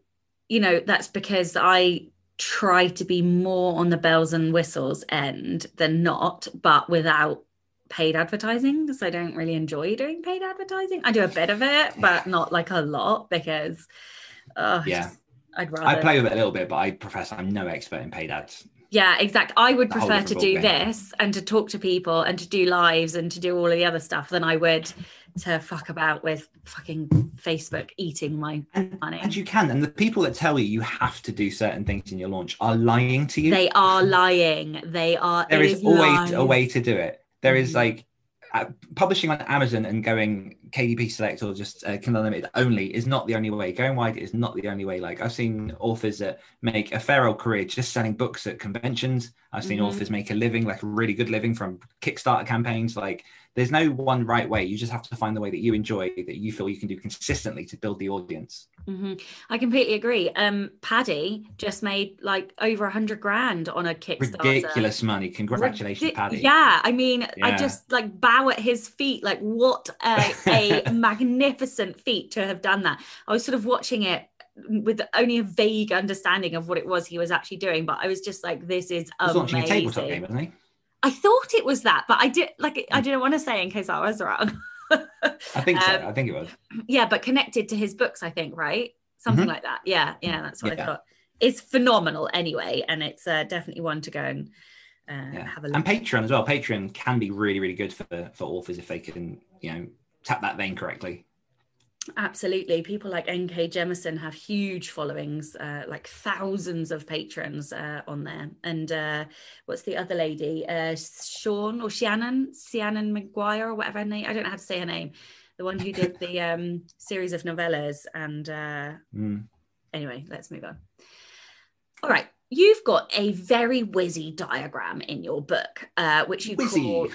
you know, that's because I try to be more on the bells and whistles end than not, but without paid advertising, because I don't really enjoy doing paid advertising. I do a bit of it, but not like a lot, because I'd rather. I play with it a little bit, but I profess I'm no expert in paid ads. Yeah, exactly. I would prefer to do this and to talk to people and to do lives and to do all of the other stuff than I would to fuck about with fucking Facebook eating my money. And you can. And the people that tell you have to do certain things in your launch are lying to you. They are lying. There is always a way to do it. There is like publishing on Amazon and going KDP Select or just Kindle Unlimited only is not the only way. Going wide is not the only way. Like I've seen authors that make a fair old career just selling books at conventions. I've seen authors make a living, like a really good living, from Kickstarter campaigns. Like there's no one right way. You just have to find the way that you enjoy, that you feel you can do consistently to build the audience. I completely agree. Paddy just made like over 100 grand on a Kickstarter. Ridiculous money. Congratulations, Paddy. Yeah, I mean, I just like bow at his feet. Like what a magnificent feat to have done that. I was sort of watching it with only a vague understanding of what it was he was actually doing. But I was just like, this is amazing. He was launching a tabletop game, wasn't he? I thought it was that, but I did I didn't want to say in case I was wrong. I think so. I think it was. Yeah, but connected to his books, I think, right? Something like that. Yeah, that's what I thought. It's phenomenal anyway, and it's definitely one to go and have a look. And Patreon as well. Patreon can be really, really good for authors if they can, you know, tap that vein correctly. Absolutely. People like N.K. Jemison have huge followings, like thousands of patrons on there. And what's the other lady? Sean or Shannon McGuire or whatever her name. I don't know how to say her name. The one who did the series of novellas. And anyway, let's move on. All right. You've got a very whizzy diagram in your book, which you call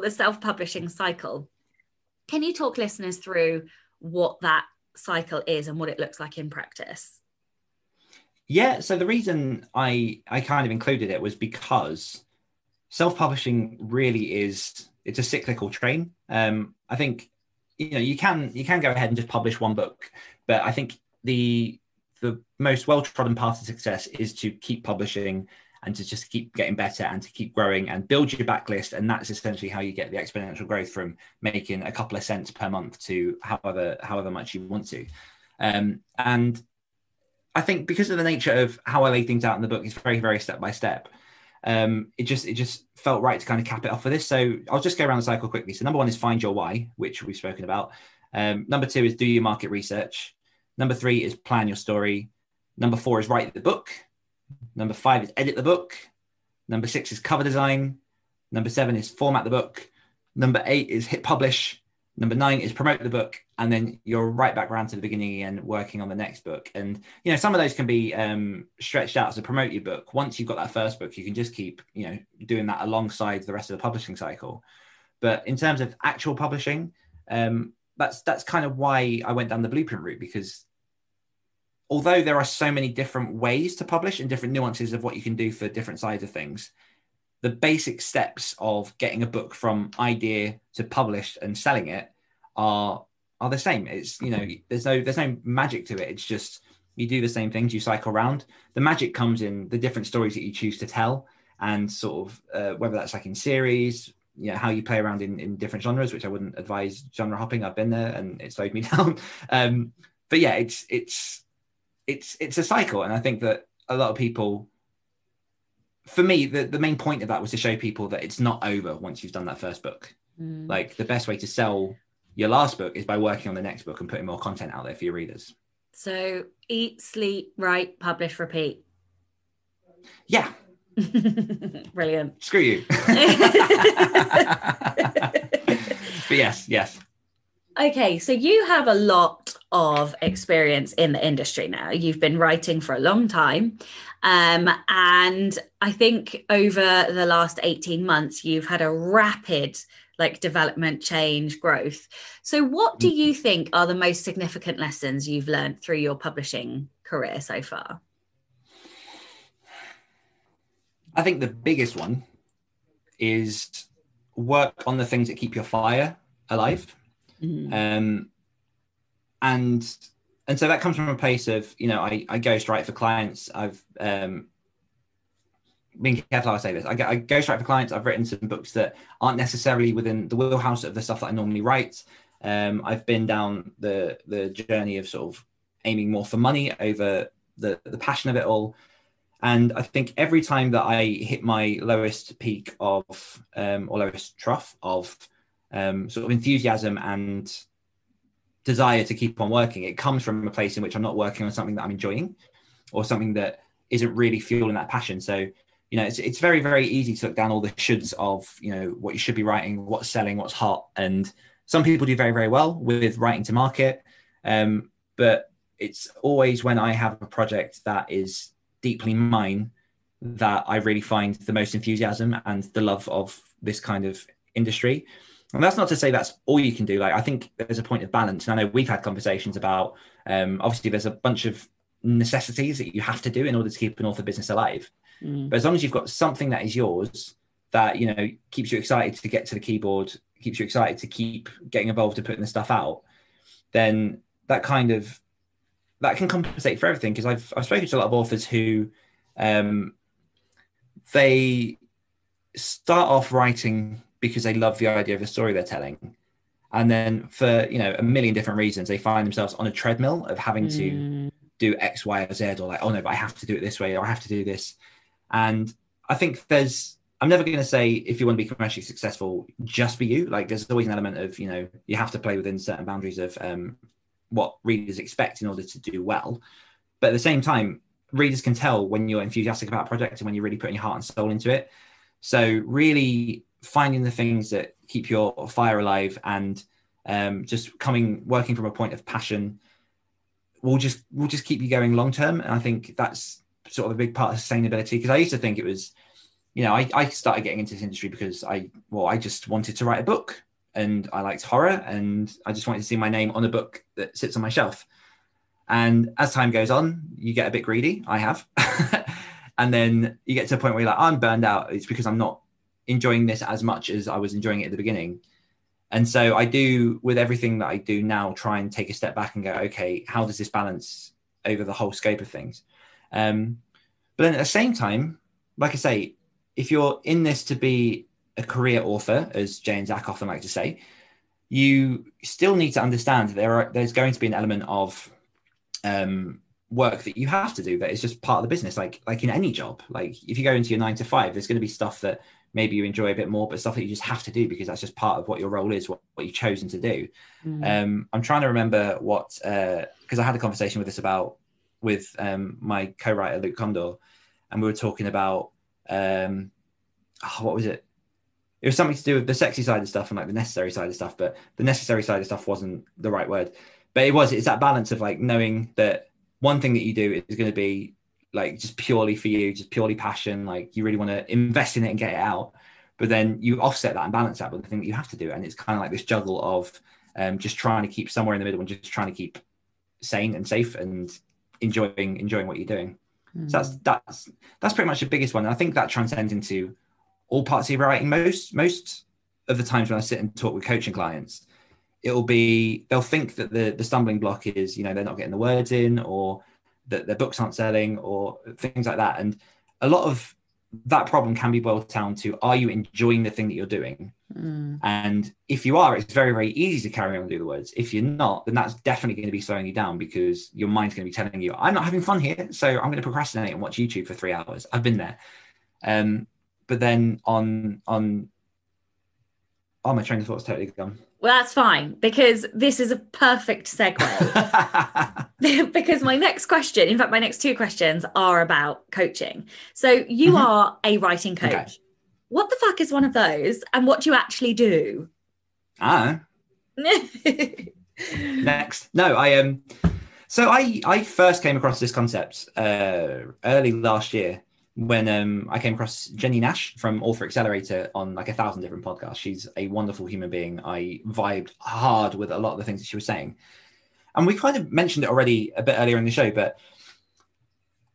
the self-publishing cycle. Can you talk listeners through what that cycle is and what it looks like in practice? Yeah, so the reason I kind of included it was because self-publishing really is, it's a cyclical train. I think, you know, you can go ahead and just publish one book, but I think the most well-trodden path to success is to keep publishing and to just keep getting better and to keep growing and build your backlist. And that's essentially how you get the exponential growth from making a couple of cents per month to however much you want to. And I think because of the nature of how I lay things out in the book, it's very, very step by step. It just felt right to kind of cap it off for this. So I'll just go around the cycle quickly. So number one is find your why, which we've spoken about. Number two is do your market research. Number three is plan your story. Number four is write the book. Number five is edit the book. Number six is cover design. Number seven is format the book. Number eight is hit publish. Number nine is promote the book. And then you're right back around to the beginning again, working on the next book. And, you know, some of those can be stretched out. So promote your book. Once you've got that first book, you can just keep, you know, doing that alongside the rest of the publishing cycle. But in terms of actual publishing, that's kind of why I went down the blueprint route, because although there are so many different ways to publish and different nuances of what you can do for different sides of things, the basic steps of getting a book from idea to published and selling it are the same. It's, you know, there's no magic to it. It's just, you do the same things, you cycle around. The magic comes in the different stories that you choose to tell and sort of whether that's like in series, you know, how you play around in different genres, which I wouldn't advise genre hopping. I've been there and it slowed me down. But yeah, it's a cycle. And I think that a lot of people, for me, the main point of that was to show people that it's not over once you've done that first book. Like the best way to sell your last book is by working on the next book and putting more content out there for your readers. So eat, sleep, write, publish, repeat. Yeah. Brilliant. Screw you. But yes. Okay, so you have a lot of experience in the industry now. You've been writing for a long time. And I think over the last 18 months, you've had a rapid development, change, growth. So what do you think are the most significant lessons you've learned through your publishing career so far? I think the biggest one is work on the things that keep your fire alive. And so that comes from a place of, you know, I ghostwrite for clients. I've been careful how I say this. I ghostwrite for clients. I've written some books that aren't necessarily within the wheelhouse of the stuff that I normally write. I've been down the journey of sort of aiming more for money over the passion of it all. And I think every time that I hit my lowest peak of or lowest trough of sort of enthusiasm and desire to keep on working, it comes from a place in which I'm not working on something that I'm enjoying or something that isn't really fueling that passion. So, you know, it's very, very easy to look down all the shoulds of, you know, what you should be writing, what's selling, what's hot. And some people do very, very well with writing to market. But it's always when I have a project that is deeply mine that I really find the most enthusiasm and the love of this kind of industry. And that's not to say that's all you can do. Like, I think there's a point of balance. And I know we've had conversations about, obviously there's a bunch of necessities that you have to do in order to keep an author business alive. But as long as you've got something that is yours, that, you know, keeps you excited to get to the keyboard, keeps you excited to keep getting involved and putting the stuff out, then that kind of that can compensate for everything, because I've spoken to a lot of authors who they start off writing because they love the idea of the story they're telling. And then for, you know, a million different reasons, they find themselves on a treadmill of having to do X, Y, or Z, or like, oh no, but I have to do it this way, or I have to do this. And I think there's, I'm never going to say if you want to be commercially successful, just be you. Like, there's always an element of, you know, you have to play within certain boundaries of what readers expect in order to do well. But at the same time, readers can tell when you're enthusiastic about a project and when you're really putting your heart and soul into it. So really finding the things that keep your fire alive and just working from a point of passion will just keep you going long term. And I think that's sort of a big part of sustainability, because I used to think it was, you know, I started getting into this industry because I just wanted to write a book, and I liked horror, and I just wanted to see my name on a book that sits on my shelf. And as time goes on, you get a bit greedy. I have. And then you get to a point where you're like, I'm burned out. It's because I'm not enjoying this as much as I was enjoying it at the beginning. And so I do, with everything that I do now, try and take a step back and go, okay, how does this balance over the whole scope of things? But then at the same time, like I say, if you're in this to be a career author, as Jay and Zach often like to say, you still need to understand that there's going to be an element of work that you have to do that is just part of the business. Like in any job, like if you go into your 9 to 5, there's going to be stuff that maybe you enjoy a bit more, but stuff that you just have to do because that's just part of what your role is, what you've chosen to do. I'm trying to remember what, because I had a conversation with this with my co-writer Luke Condor, and we were talking about what was it? It was something to do with the sexy side of stuff and like the necessary side of stuff, but the necessary side of stuff wasn't the right word. But it's that balance of like knowing that one thing that you do is going to be like just purely for you, just purely passion. Like you really want to invest in it and get it out, but then you offset that and balance that with the thing that you have to do. And it's kind of like this juggle of just trying to keep somewhere in the middle and just trying to keep sane and safe and enjoying what you're doing. So that's pretty much the biggest one. And I think that transcends into all parts of your writing. Most of the times when I sit and talk with coaching clients, it'll be, they'll think that the stumbling block is, you know, they're not getting the words in, or that their books aren't selling, or things like that. And a lot of that problem can be boiled down to, are you enjoying the thing that you're doing? And if you are, it's very, very easy to carry on and do the words. If you're not, then that's definitely going to be slowing you down, because your mind's going to be telling you, I'm not having fun here, so I'm going to procrastinate and watch YouTube for 3 hours. I've been there. But then my train of thought's totally gone. Well, that's fine, because this is a perfect segue. Because my next question, in fact, my next 2 questions are about coaching. So you are a writing coach. Okay. What the fuck is one of those, and what do you actually do? Next. No, I am. So I first came across this concept early last year when I came across Jenny Nash from Author Accelerator on like 1,000 different podcasts. She's a wonderful human being. I vibed hard with a lot of the things that she was saying. And we kind of mentioned it already a bit earlier in the show, but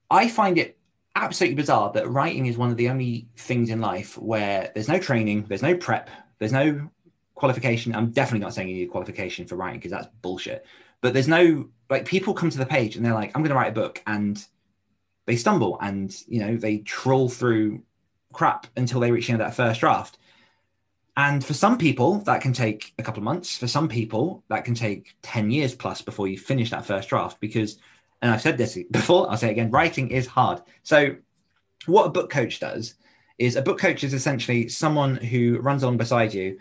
I find it absolutely bizarre that writing is one of the only things in life where there's no training, there's no prep, there's no qualification. I'm definitely not saying you need qualification for writing, because that's bullshit. But there's no, like, people come to the page and they're like, I'm going to write a book, and they stumble and, you know, they trawl through crap until they reach the end of that first draft. And for some people, that can take a couple of months. For some people, that can take 10 years plus before you finish that first draft, because, and I've said this before, I'll say it again, writing is hard. So what a book coach does is, a book coach is essentially someone who runs along beside you.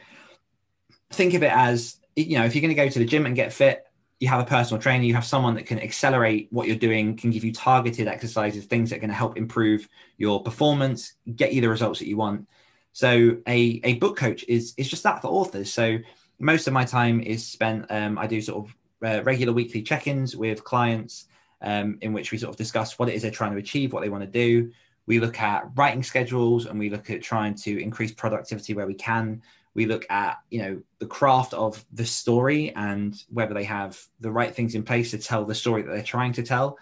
Think of it as, you know, if you're going to go to the gym and get fit, you have a personal trainer, you have someone that can accelerate what you're doing, can give you targeted exercises, things that are going to help improve your performance, get you the results that you want. So a book coach is just that for authors. So most of my time is spent, I do sort of regular weekly check-ins with clients, in which we sort of discuss what it is they're trying to achieve, what they want to do. We look at writing schedules, and we look at trying to increase productivity where we can. We look at, you know, the craft of the story and whether they have the right things in place to tell the story that they're trying to tell.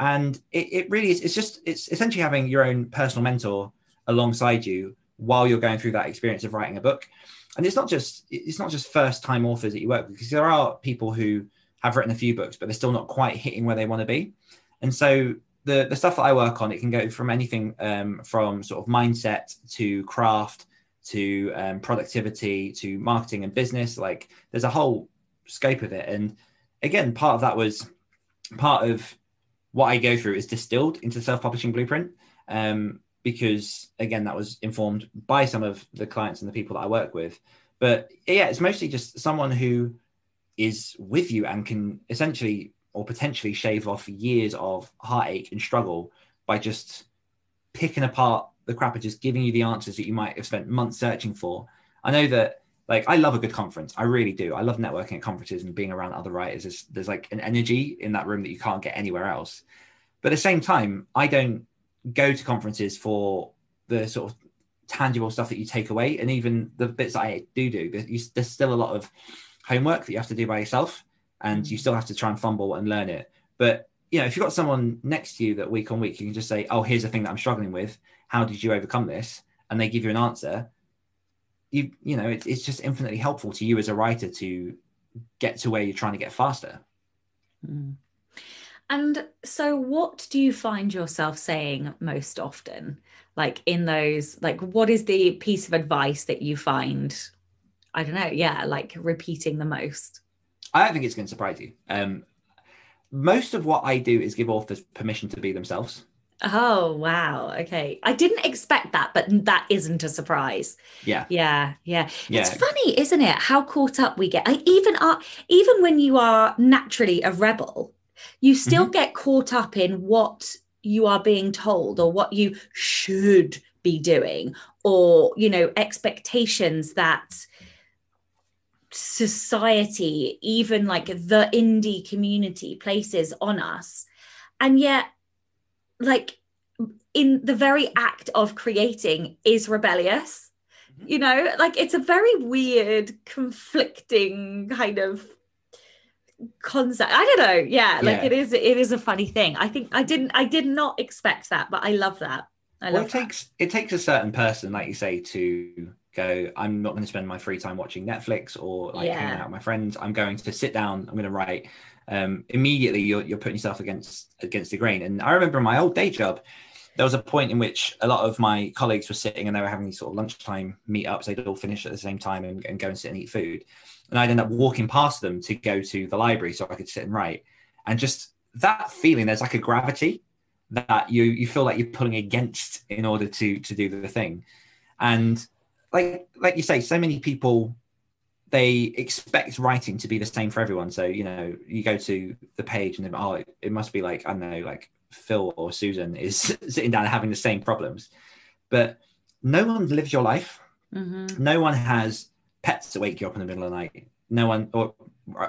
And it really is, it's essentially having your own personal mentor alongside you while you're going through that experience of writing a book. And it's not just first time authors that you work with, because there are people who have written a few books, but they're still not quite hitting where they want to be. And so the stuff that I work on, it can go from anything from sort of mindset to craft to productivity to marketing and business. Like, there's a whole scope of it. And again, part of that was part of what I go through is distilled into the Self-Publishing Blueprint, because again, that was informed by some of the clients and the people that I work with. But yeah, it's mostly just someone who is with you and can essentially or potentially shave off years of heartache and struggle by just picking apart the crap and just giving you the answers that you might have spent months searching for. I know that, like, I love a good conference. I really do. I love networking at conferences and being around other writers. There's like an energy in that room that you can't get anywhere else. But at the same time, I don't go to conferences for the sort of tangible stuff that you take away. And even the bits that I do, there's still a lot of homework that you have to do by yourself, and you still have to try and fumble and learn it. But, you know, if you've got someone next to you that week on week, you can just say, oh, here's a thing that I'm struggling with. How did you overcome this? And they give you an answer. You know, it's just infinitely helpful to you as a writer to get to where you're trying to get faster. Mm. And so what do you find yourself saying most often? Like, in those, like, what is the piece of advice that you find, I don't know, yeah, like repeating the most? I don't think it's going to surprise you. Most of what I do is give authors permission to be themselves. Oh, wow. Okay. I didn't expect that, but that isn't a surprise. Yeah. It's funny, isn't it? How caught up we get. Even when you are naturally a rebel, you still mm-hmm. get caught up in what you are being told or what you should be doing, or, you know, expectations that society, even like the indie community, places on us. And yet, like, in the very act of creating is rebellious, you know, like, it's a very weird, conflicting kind of concept. I don't know. Yeah. Like, yeah. It is a funny thing. I think I did not expect that, but I love that. It takes a certain person, like you say, to go, I'm not going to spend my free time watching Netflix or like hanging out with my friends. I'm going to sit down. I'm going to write. Immediately you're putting yourself against the grain. And I remember in my old day job, there was a point in which a lot of my colleagues were sitting and they were having these sort of lunchtime meetups. They'd all finish at the same time and go and sit and eat food. And I'd end up walking past them to go to the library so I could sit and write. And just that feeling, there's like a gravity that you feel like you're pulling against in order to do the thing. And like you say, so many people, they expect writing to be the same for everyone. So, you know, you go to the page and then, oh, it must be like, I don't know, like Phil or Susan is sitting down and having the same problems. But no one lives your life. Mm-hmm. No one has pets that wake you up in the middle of the night. No one, or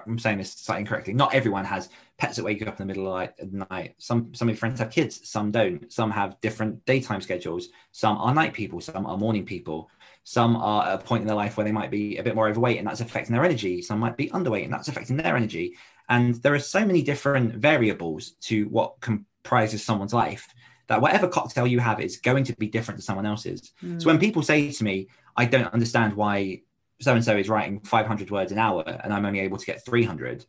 I'm saying this slightly incorrectly, not everyone has pets that wake you up in the middle of the night. Some of your friends have kids, some don't. Some have different daytime schedules. Some are night people, some are morning people. Some are at a point in their life where they might be a bit more overweight and that's affecting their energy. Some might be underweight and that's affecting their energy. And there are so many different variables to what comprises someone's life that whatever cocktail you have is going to be different to someone else's. Mm. So when people say to me, I don't understand why so-and-so is writing 500 words an hour and I'm only able to get 300.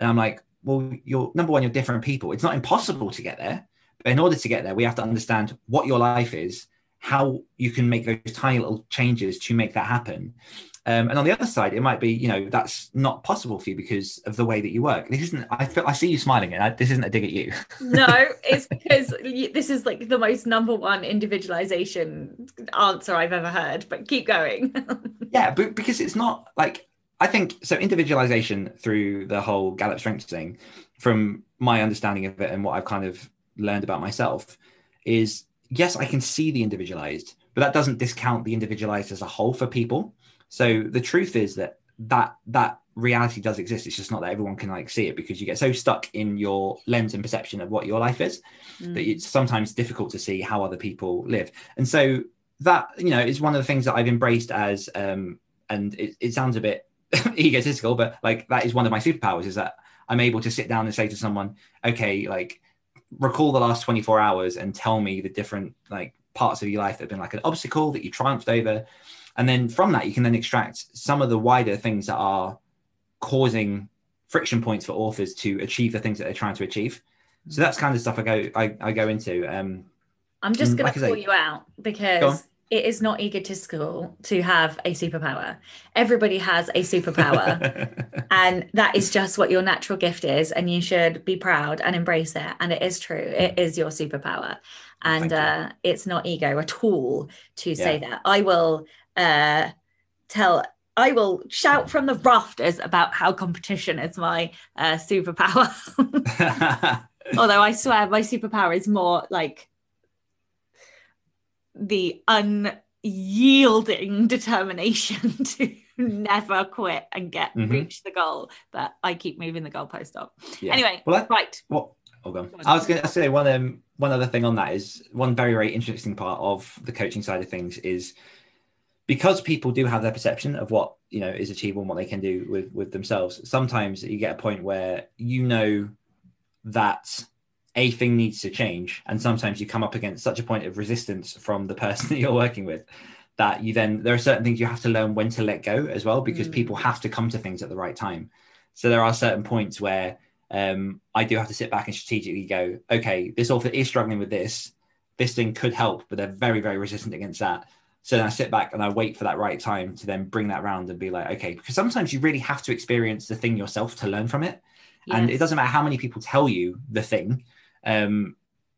And I'm like, well, you're, number one, you're different people. It's not impossible to get there. But in order to get there, we have to understand what your life is, how you can make those tiny little changes to make that happen. And on the other side, it might be, you know, that's not possible for you because of the way that you work. This isn't, I see you smiling, and this isn't a dig at you. No, it's because this is like the most number one individualization answer I've ever heard, but keep going. Yeah, but because it's not like, I think, so individualization through the whole Gallup strengths thing, from my understanding of it and what I've kind of learned about myself is, yes, I can see the individualized, but that doesn't discount the individualized as a whole for people. So the truth is that reality does exist. It's just not that everyone can like see it because you get so stuck in your lens and perception of what your life is that it's sometimes difficult to see how other people live. And so that, you know, is one of the things that I've embraced as, and it sounds a bit egotistical, but like that is one of my superpowers, is that I'm able to sit down and say to someone, okay, like, recall the last 24 hours and tell me the different like parts of your life that have been like an obstacle that you triumphed over. And then from that, you can then extract some of the wider things that are causing friction points for authors to achieve the things that they're trying to achieve. So that's kind of stuff I go into. I'm just going to call you out because it is not egotistical to have a superpower. Everybody has a superpower and that is just what your natural gift is. And you should be proud and embrace it. And it is true. It is your superpower. And it's not ego at all to say that. I will shout from the rafters about how competition is my superpower. Although I swear my superpower is more like the unyielding determination to never quit and reach the goal, but I keep moving the goalpost up. Yeah. Anyway, I was going to say one other thing on that is one very, very interesting part of the coaching side of things is because people do have their perception of what, you know, is achievable and what they can do with themselves. Sometimes you get a point where you know that a thing needs to change, and sometimes you come up against such a point of resistance from the person that you're working with that there are certain things you have to learn when to let go as well, because people have to come to things at the right time. So there are certain points where I do have to sit back and strategically go, okay, this author is struggling with this thing could help, but they're very, very resistant against that. So then I sit back and I wait for that right time to then bring that round and be like, okay, because sometimes you really have to experience the thing yourself to learn from it. Yes. And it doesn't matter how many people tell you the thing,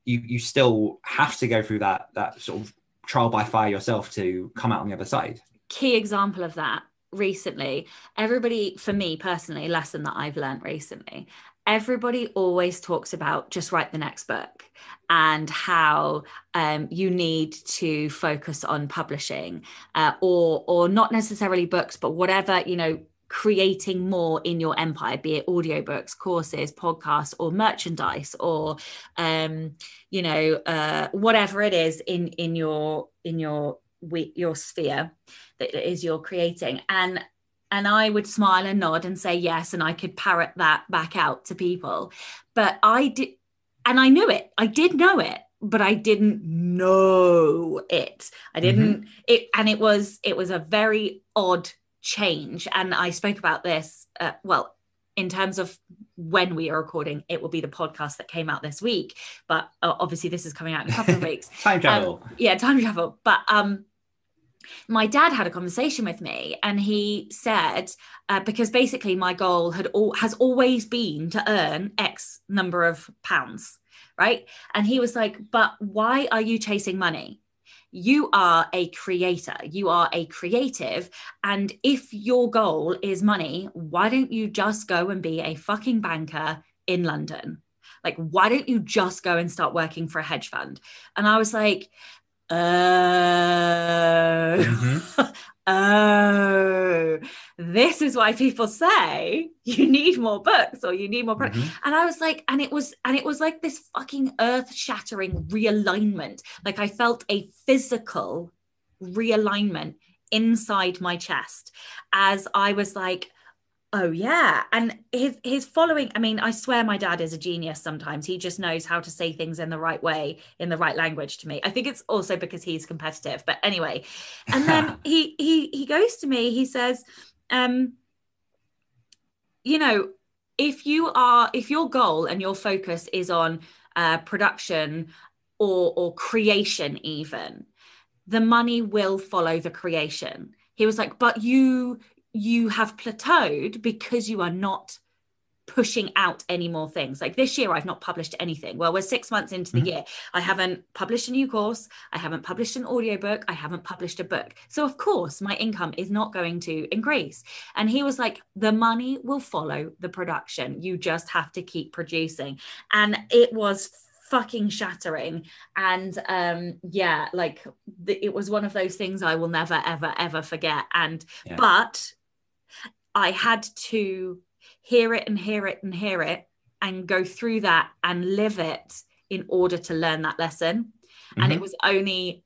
you still have to go through that sort of trial by fire yourself to come out on the other side. Key example of that recently, everybody, for me personally, lesson that I've learned recently, everybody always talks about just write the next book and how you need to focus on publishing or not necessarily books, but whatever, you know, creating more in your empire, be it audiobooks, courses, podcasts, or merchandise, or whatever it is in your sphere that it is you're creating. And I would smile and nod and say yes, and I could parrot that back out to people, but I did, and I knew it. I did know it, but I didn't know it. I didn't it, and it was a very odd change. And I spoke about this in terms of when we are recording, it will be the podcast that came out this week, but obviously this is coming out in a couple of weeks. time travel but my dad had a conversation with me, and he said because basically my goal has always been to earn X number of pounds, right? And he was like, but why are you chasing money? You are a creator, you are a creative. And if your goal is money, why don't you just go and be a fucking banker in London? Like, why don't you just go and start working for a hedge fund? And I was like, oh, this is why people say you need more books or you need more product. And I was like, and it was like this fucking earth-shattering realignment. Like, I felt a physical realignment inside my chest as I was like, oh yeah. And his following, I mean, I swear my dad is a genius sometimes. He just knows how to say things in the right way, in the right language to me. I think it's also because he's competitive, but anyway. And then he goes to me, he says, you know, if your goal and your focus is on production or creation even, the money will follow the creation. He was like, but you have plateaued because you are not pushing out any more things. Like, this year I've not published anything. Well, we're 6 months into the year. I haven't published a new course. I haven't published an audiobook. I haven't published a book. So of course my income is not going to increase. And he was like, the money will follow the production. You just have to keep producing. And it was fucking shattering. And it was one of those things I will never, ever, ever forget. And, but I had to hear it and hear it and hear it and go through that and live it in order to learn that lesson. And it was only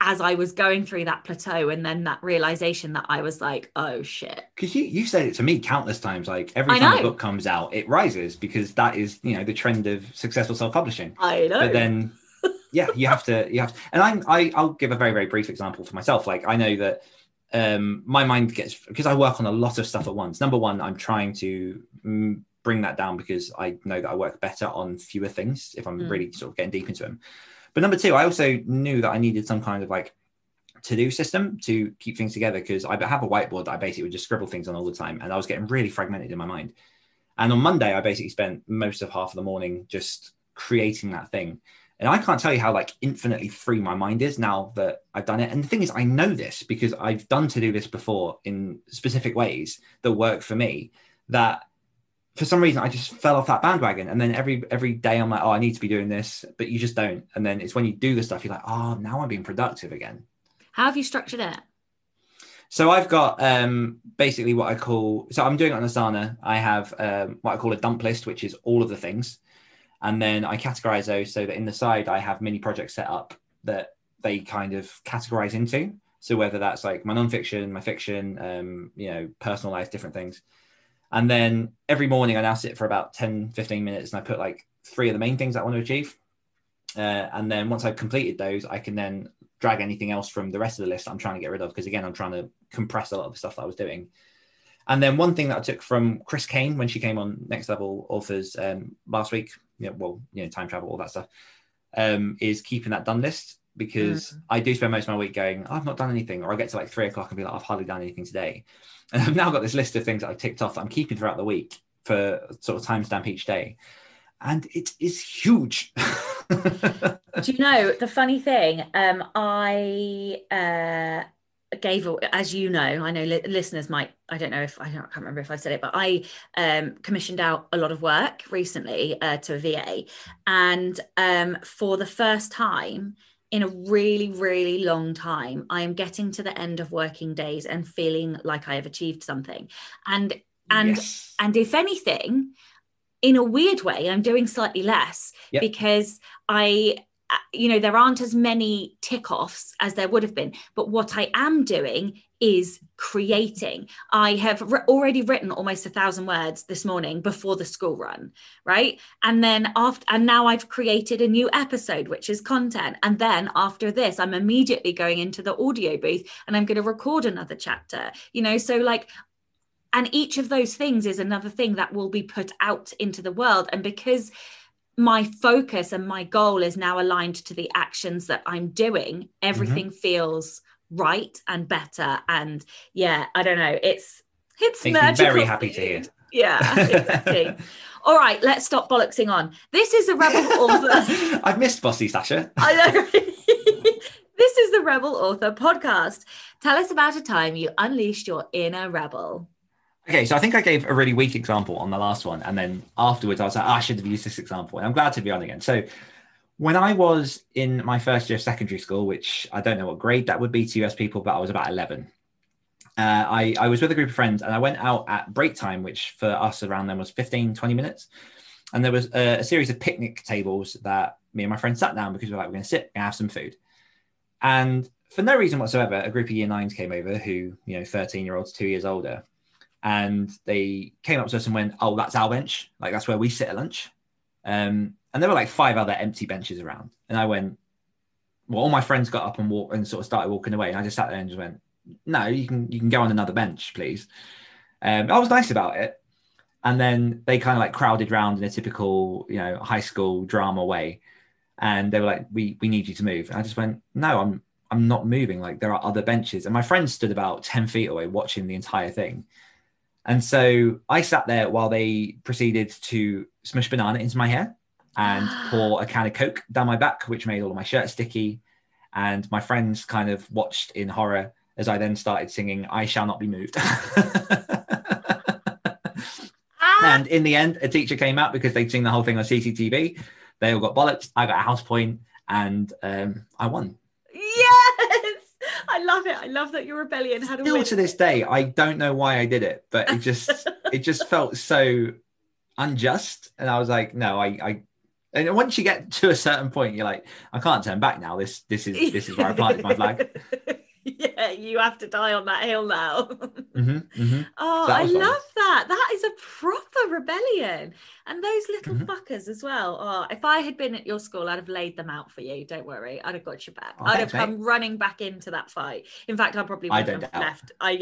as I was going through that plateau and then that realization that I was like, oh shit. Because you've said it to me countless times, like every time a book comes out, it rises, because that is, you know, the trend of successful self-publishing. I know. But then, yeah, you have to, and I'll give a very, very brief example for myself. Like, I know that my mind gets, because I work on a lot of stuff at once. Number one, I'm trying to bring that down because I know that I work better on fewer things if I'm really sort of getting deep into them. But number two, I also knew that I needed some kind of like to-do system to keep things together, because I have a whiteboard that I basically would just scribble things on all the time, and I was getting really fragmented in my mind. And on Monday, I basically spent most of half of the morning just creating that thing. And I can't tell you how like infinitely free my mind is now that I've done it. And the thing is, I know this because I've done to-do lists before in specific ways that work for me, that for some reason I just fell off that bandwagon. And then every day I'm like, oh, I need to be doing this, but you just don't. And then it's when you do the stuff, you're like, oh, now I'm being productive again. How have you structured it? So I've got basically what I call, so I'm doing it on Asana. I have what I call a dump list, which is all of the things. And then I categorize those so that in the side, I have mini projects set up that they kind of categorize into. So whether that's like my nonfiction, my fiction, you know, personal life, different things. And then every morning I now sit for about 10, 15 minutes and I put like 3 of the main things I want to achieve. And then once I've completed those, I can then drag anything else from the rest of the list I'm trying to get rid of. Because again, I'm trying to compress a lot of the stuff that I was doing. And then one thing that I took from Chris Kane when she came on Next Level Authors last week, time travel, all that stuff, is keeping that done list, because I do spend most of my week going, I've not done anything, or I get to like 3 o'clock and be like, I've hardly done anything today. And I've now got this list of things that I've ticked off that I'm keeping throughout the week for sort of timestamp each day. And it is huge. Do you know, the funny thing, I gave, as you know, I know listeners might, I can't remember if I've said it, but I commissioned out a lot of work recently to a VA. And for the first time in a really, really long time, I am getting to the end of working days and feeling like I have achieved something. And if anything, in a weird way, I'm doing slightly less because there aren't as many tick-offs as there would have been. But what I am doing is creating. I have already written almost 1,000 words this morning before the school run, right? And then now I've created a new episode, which is content. And then after this, I'm immediately going into the audio booth and I'm going to record another chapter, and each of those things is another thing that will be put out into the world. And because my focus and my goal is now aligned to the actions that I'm doing, everything feels right and better. And I don't know. It's magical. Very happy to hear. Yeah, exactly. All right, let's stop bollocksing on. This is a Rebel Author. I've missed Bossy Sasha. I know. This is the Rebel Author Podcast. Tell us about a time you unleashed your inner rebel. Okay, so I think I gave a really weak example on the last one. And then afterwards, I was like, I should have used this example. And I'm glad to be on again. So when I was in my first year of secondary school, which I don't know what grade that would be to US people, but I was about 11. I was with a group of friends and I went out at break time, which for us around then was 15, 20 minutes. And there was a series of picnic tables that me and my friends sat down because we're going to sit and have some food. And for no reason whatsoever, a group of year 9s came over who, 13-year-olds, 2 years older. And they came up to us and went, oh, that's our bench. Like, that's where we sit at lunch. And there were like 5 other empty benches around. And I went, well, all my friends got up and walked and sort of started walking away. And I just sat there and just went, no, you can go on another bench, please. I was nice about it. And then they kind of like crowded round in a typical, high school drama way. And they were like, we need you to move. And I just went, no, I'm not moving. Like, there are other benches. And my friend stood about 10 feet away watching the entire thing. And so I sat there while they proceeded to smush banana into my hair and pour a can of Coke down my back, which made all of my shirt sticky. And my friends kind of watched in horror as I then started singing, I Shall Not Be Moved. And in the end, a teacher came out because they'd seen the whole thing on CCTV. They all got bollocks. I got a house point and I won. I love it. I love that your rebellion had a win. Still to this day, I don't know why I did it, but it just felt so unjust. And I was like, no, and once you get to a certain point, you're like, I can't turn back now. This is where I planted my flag. Yeah, you have to die on that hill now. Mm-hmm, mm-hmm. Oh, I love that. That is a proper rebellion. And those little mm-hmm. fuckers as well. Oh, if I had been at your school, I'd have laid them out for you. Don't worry. I'd have got your back. I'd have come running back into that fight. In fact, I probably wouldn't have left. I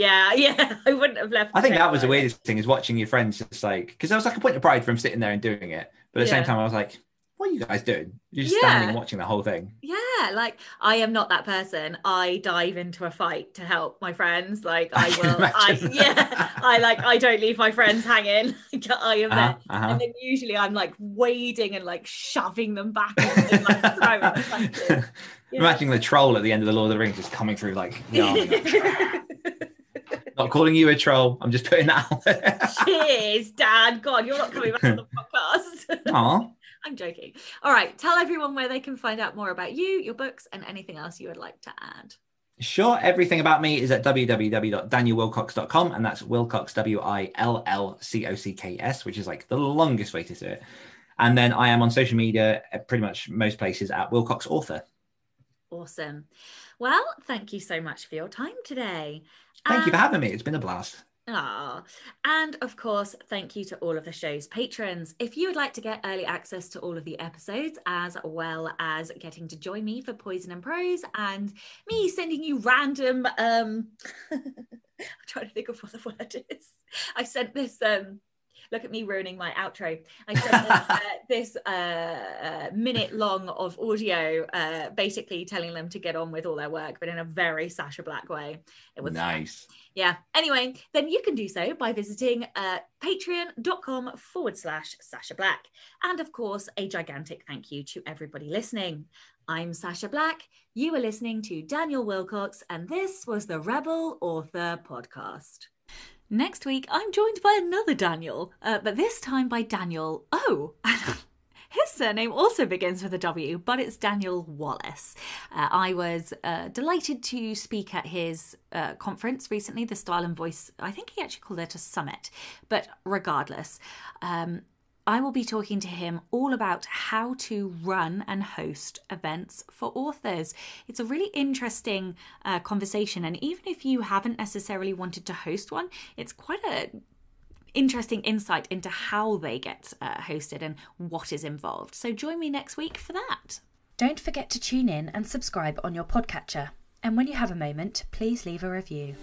wouldn't have left. I think that was the weirdest thing, is watching your friends just like, because there was like a point of pride from sitting there and doing it. But at the same time, I was like, what are you guys doing? You're just standing and watching the whole thing. Yeah, like I am not that person. I dive into a fight to help my friends. Like I don't leave my friends hanging. I am there. And then usually I'm like wading and like shoving them back and like throwing them. Yeah. Imagine the troll at the end of the Lord of the Rings just coming through like, no, not calling you a troll. I'm just putting that out there. Cheers, Dad. God, you're not coming back on the podcast. Aw. I'm joking. All right. Tell everyone where they can find out more about you, your books, and anything else you would like to add. Sure. Everything about me is at www.danielwillcocks.com. And that's Willcocks, Willcoccks, which is like the longest way to do it. And then I am on social media at pretty much most places at Willcocks Author. Awesome. Well, thank you so much for your time today. Thank you for having me. It's been a blast. Ah, and of course, thank you to all of the show's patrons. If you would like to get early access to all of the episodes, as well as getting to join me for Poison and Prose and me sending you random, I'm trying to think of what the word is. I sent this, look at me ruining my outro. I sent this minute long of audio, basically telling them to get on with all their work, but in a very Sacha Black way. It was nice. Yeah. Anyway, then you can do so by visiting patreon.com/Sasha Black. And of course, a gigantic thank you to everybody listening. I'm Sasha Black. You are listening to Daniel Willcocks, and this was the Rebel Author Podcast. Next week, I'm joined by another Daniel, but this time by Daniel O. His surname also begins with a W, but it's Daniel Wallace. I was delighted to speak at his conference recently, the Style and Voice. I think he actually called it a summit, but regardless, I will be talking to him all about how to run and host events for authors. It's a really interesting conversation. And even if you haven't necessarily wanted to host one, it's quite an interesting insight into how they get hosted and what is involved. So join me next week for that. Don't forget to tune in and subscribe on your podcatcher. And when you have a moment, please leave a review.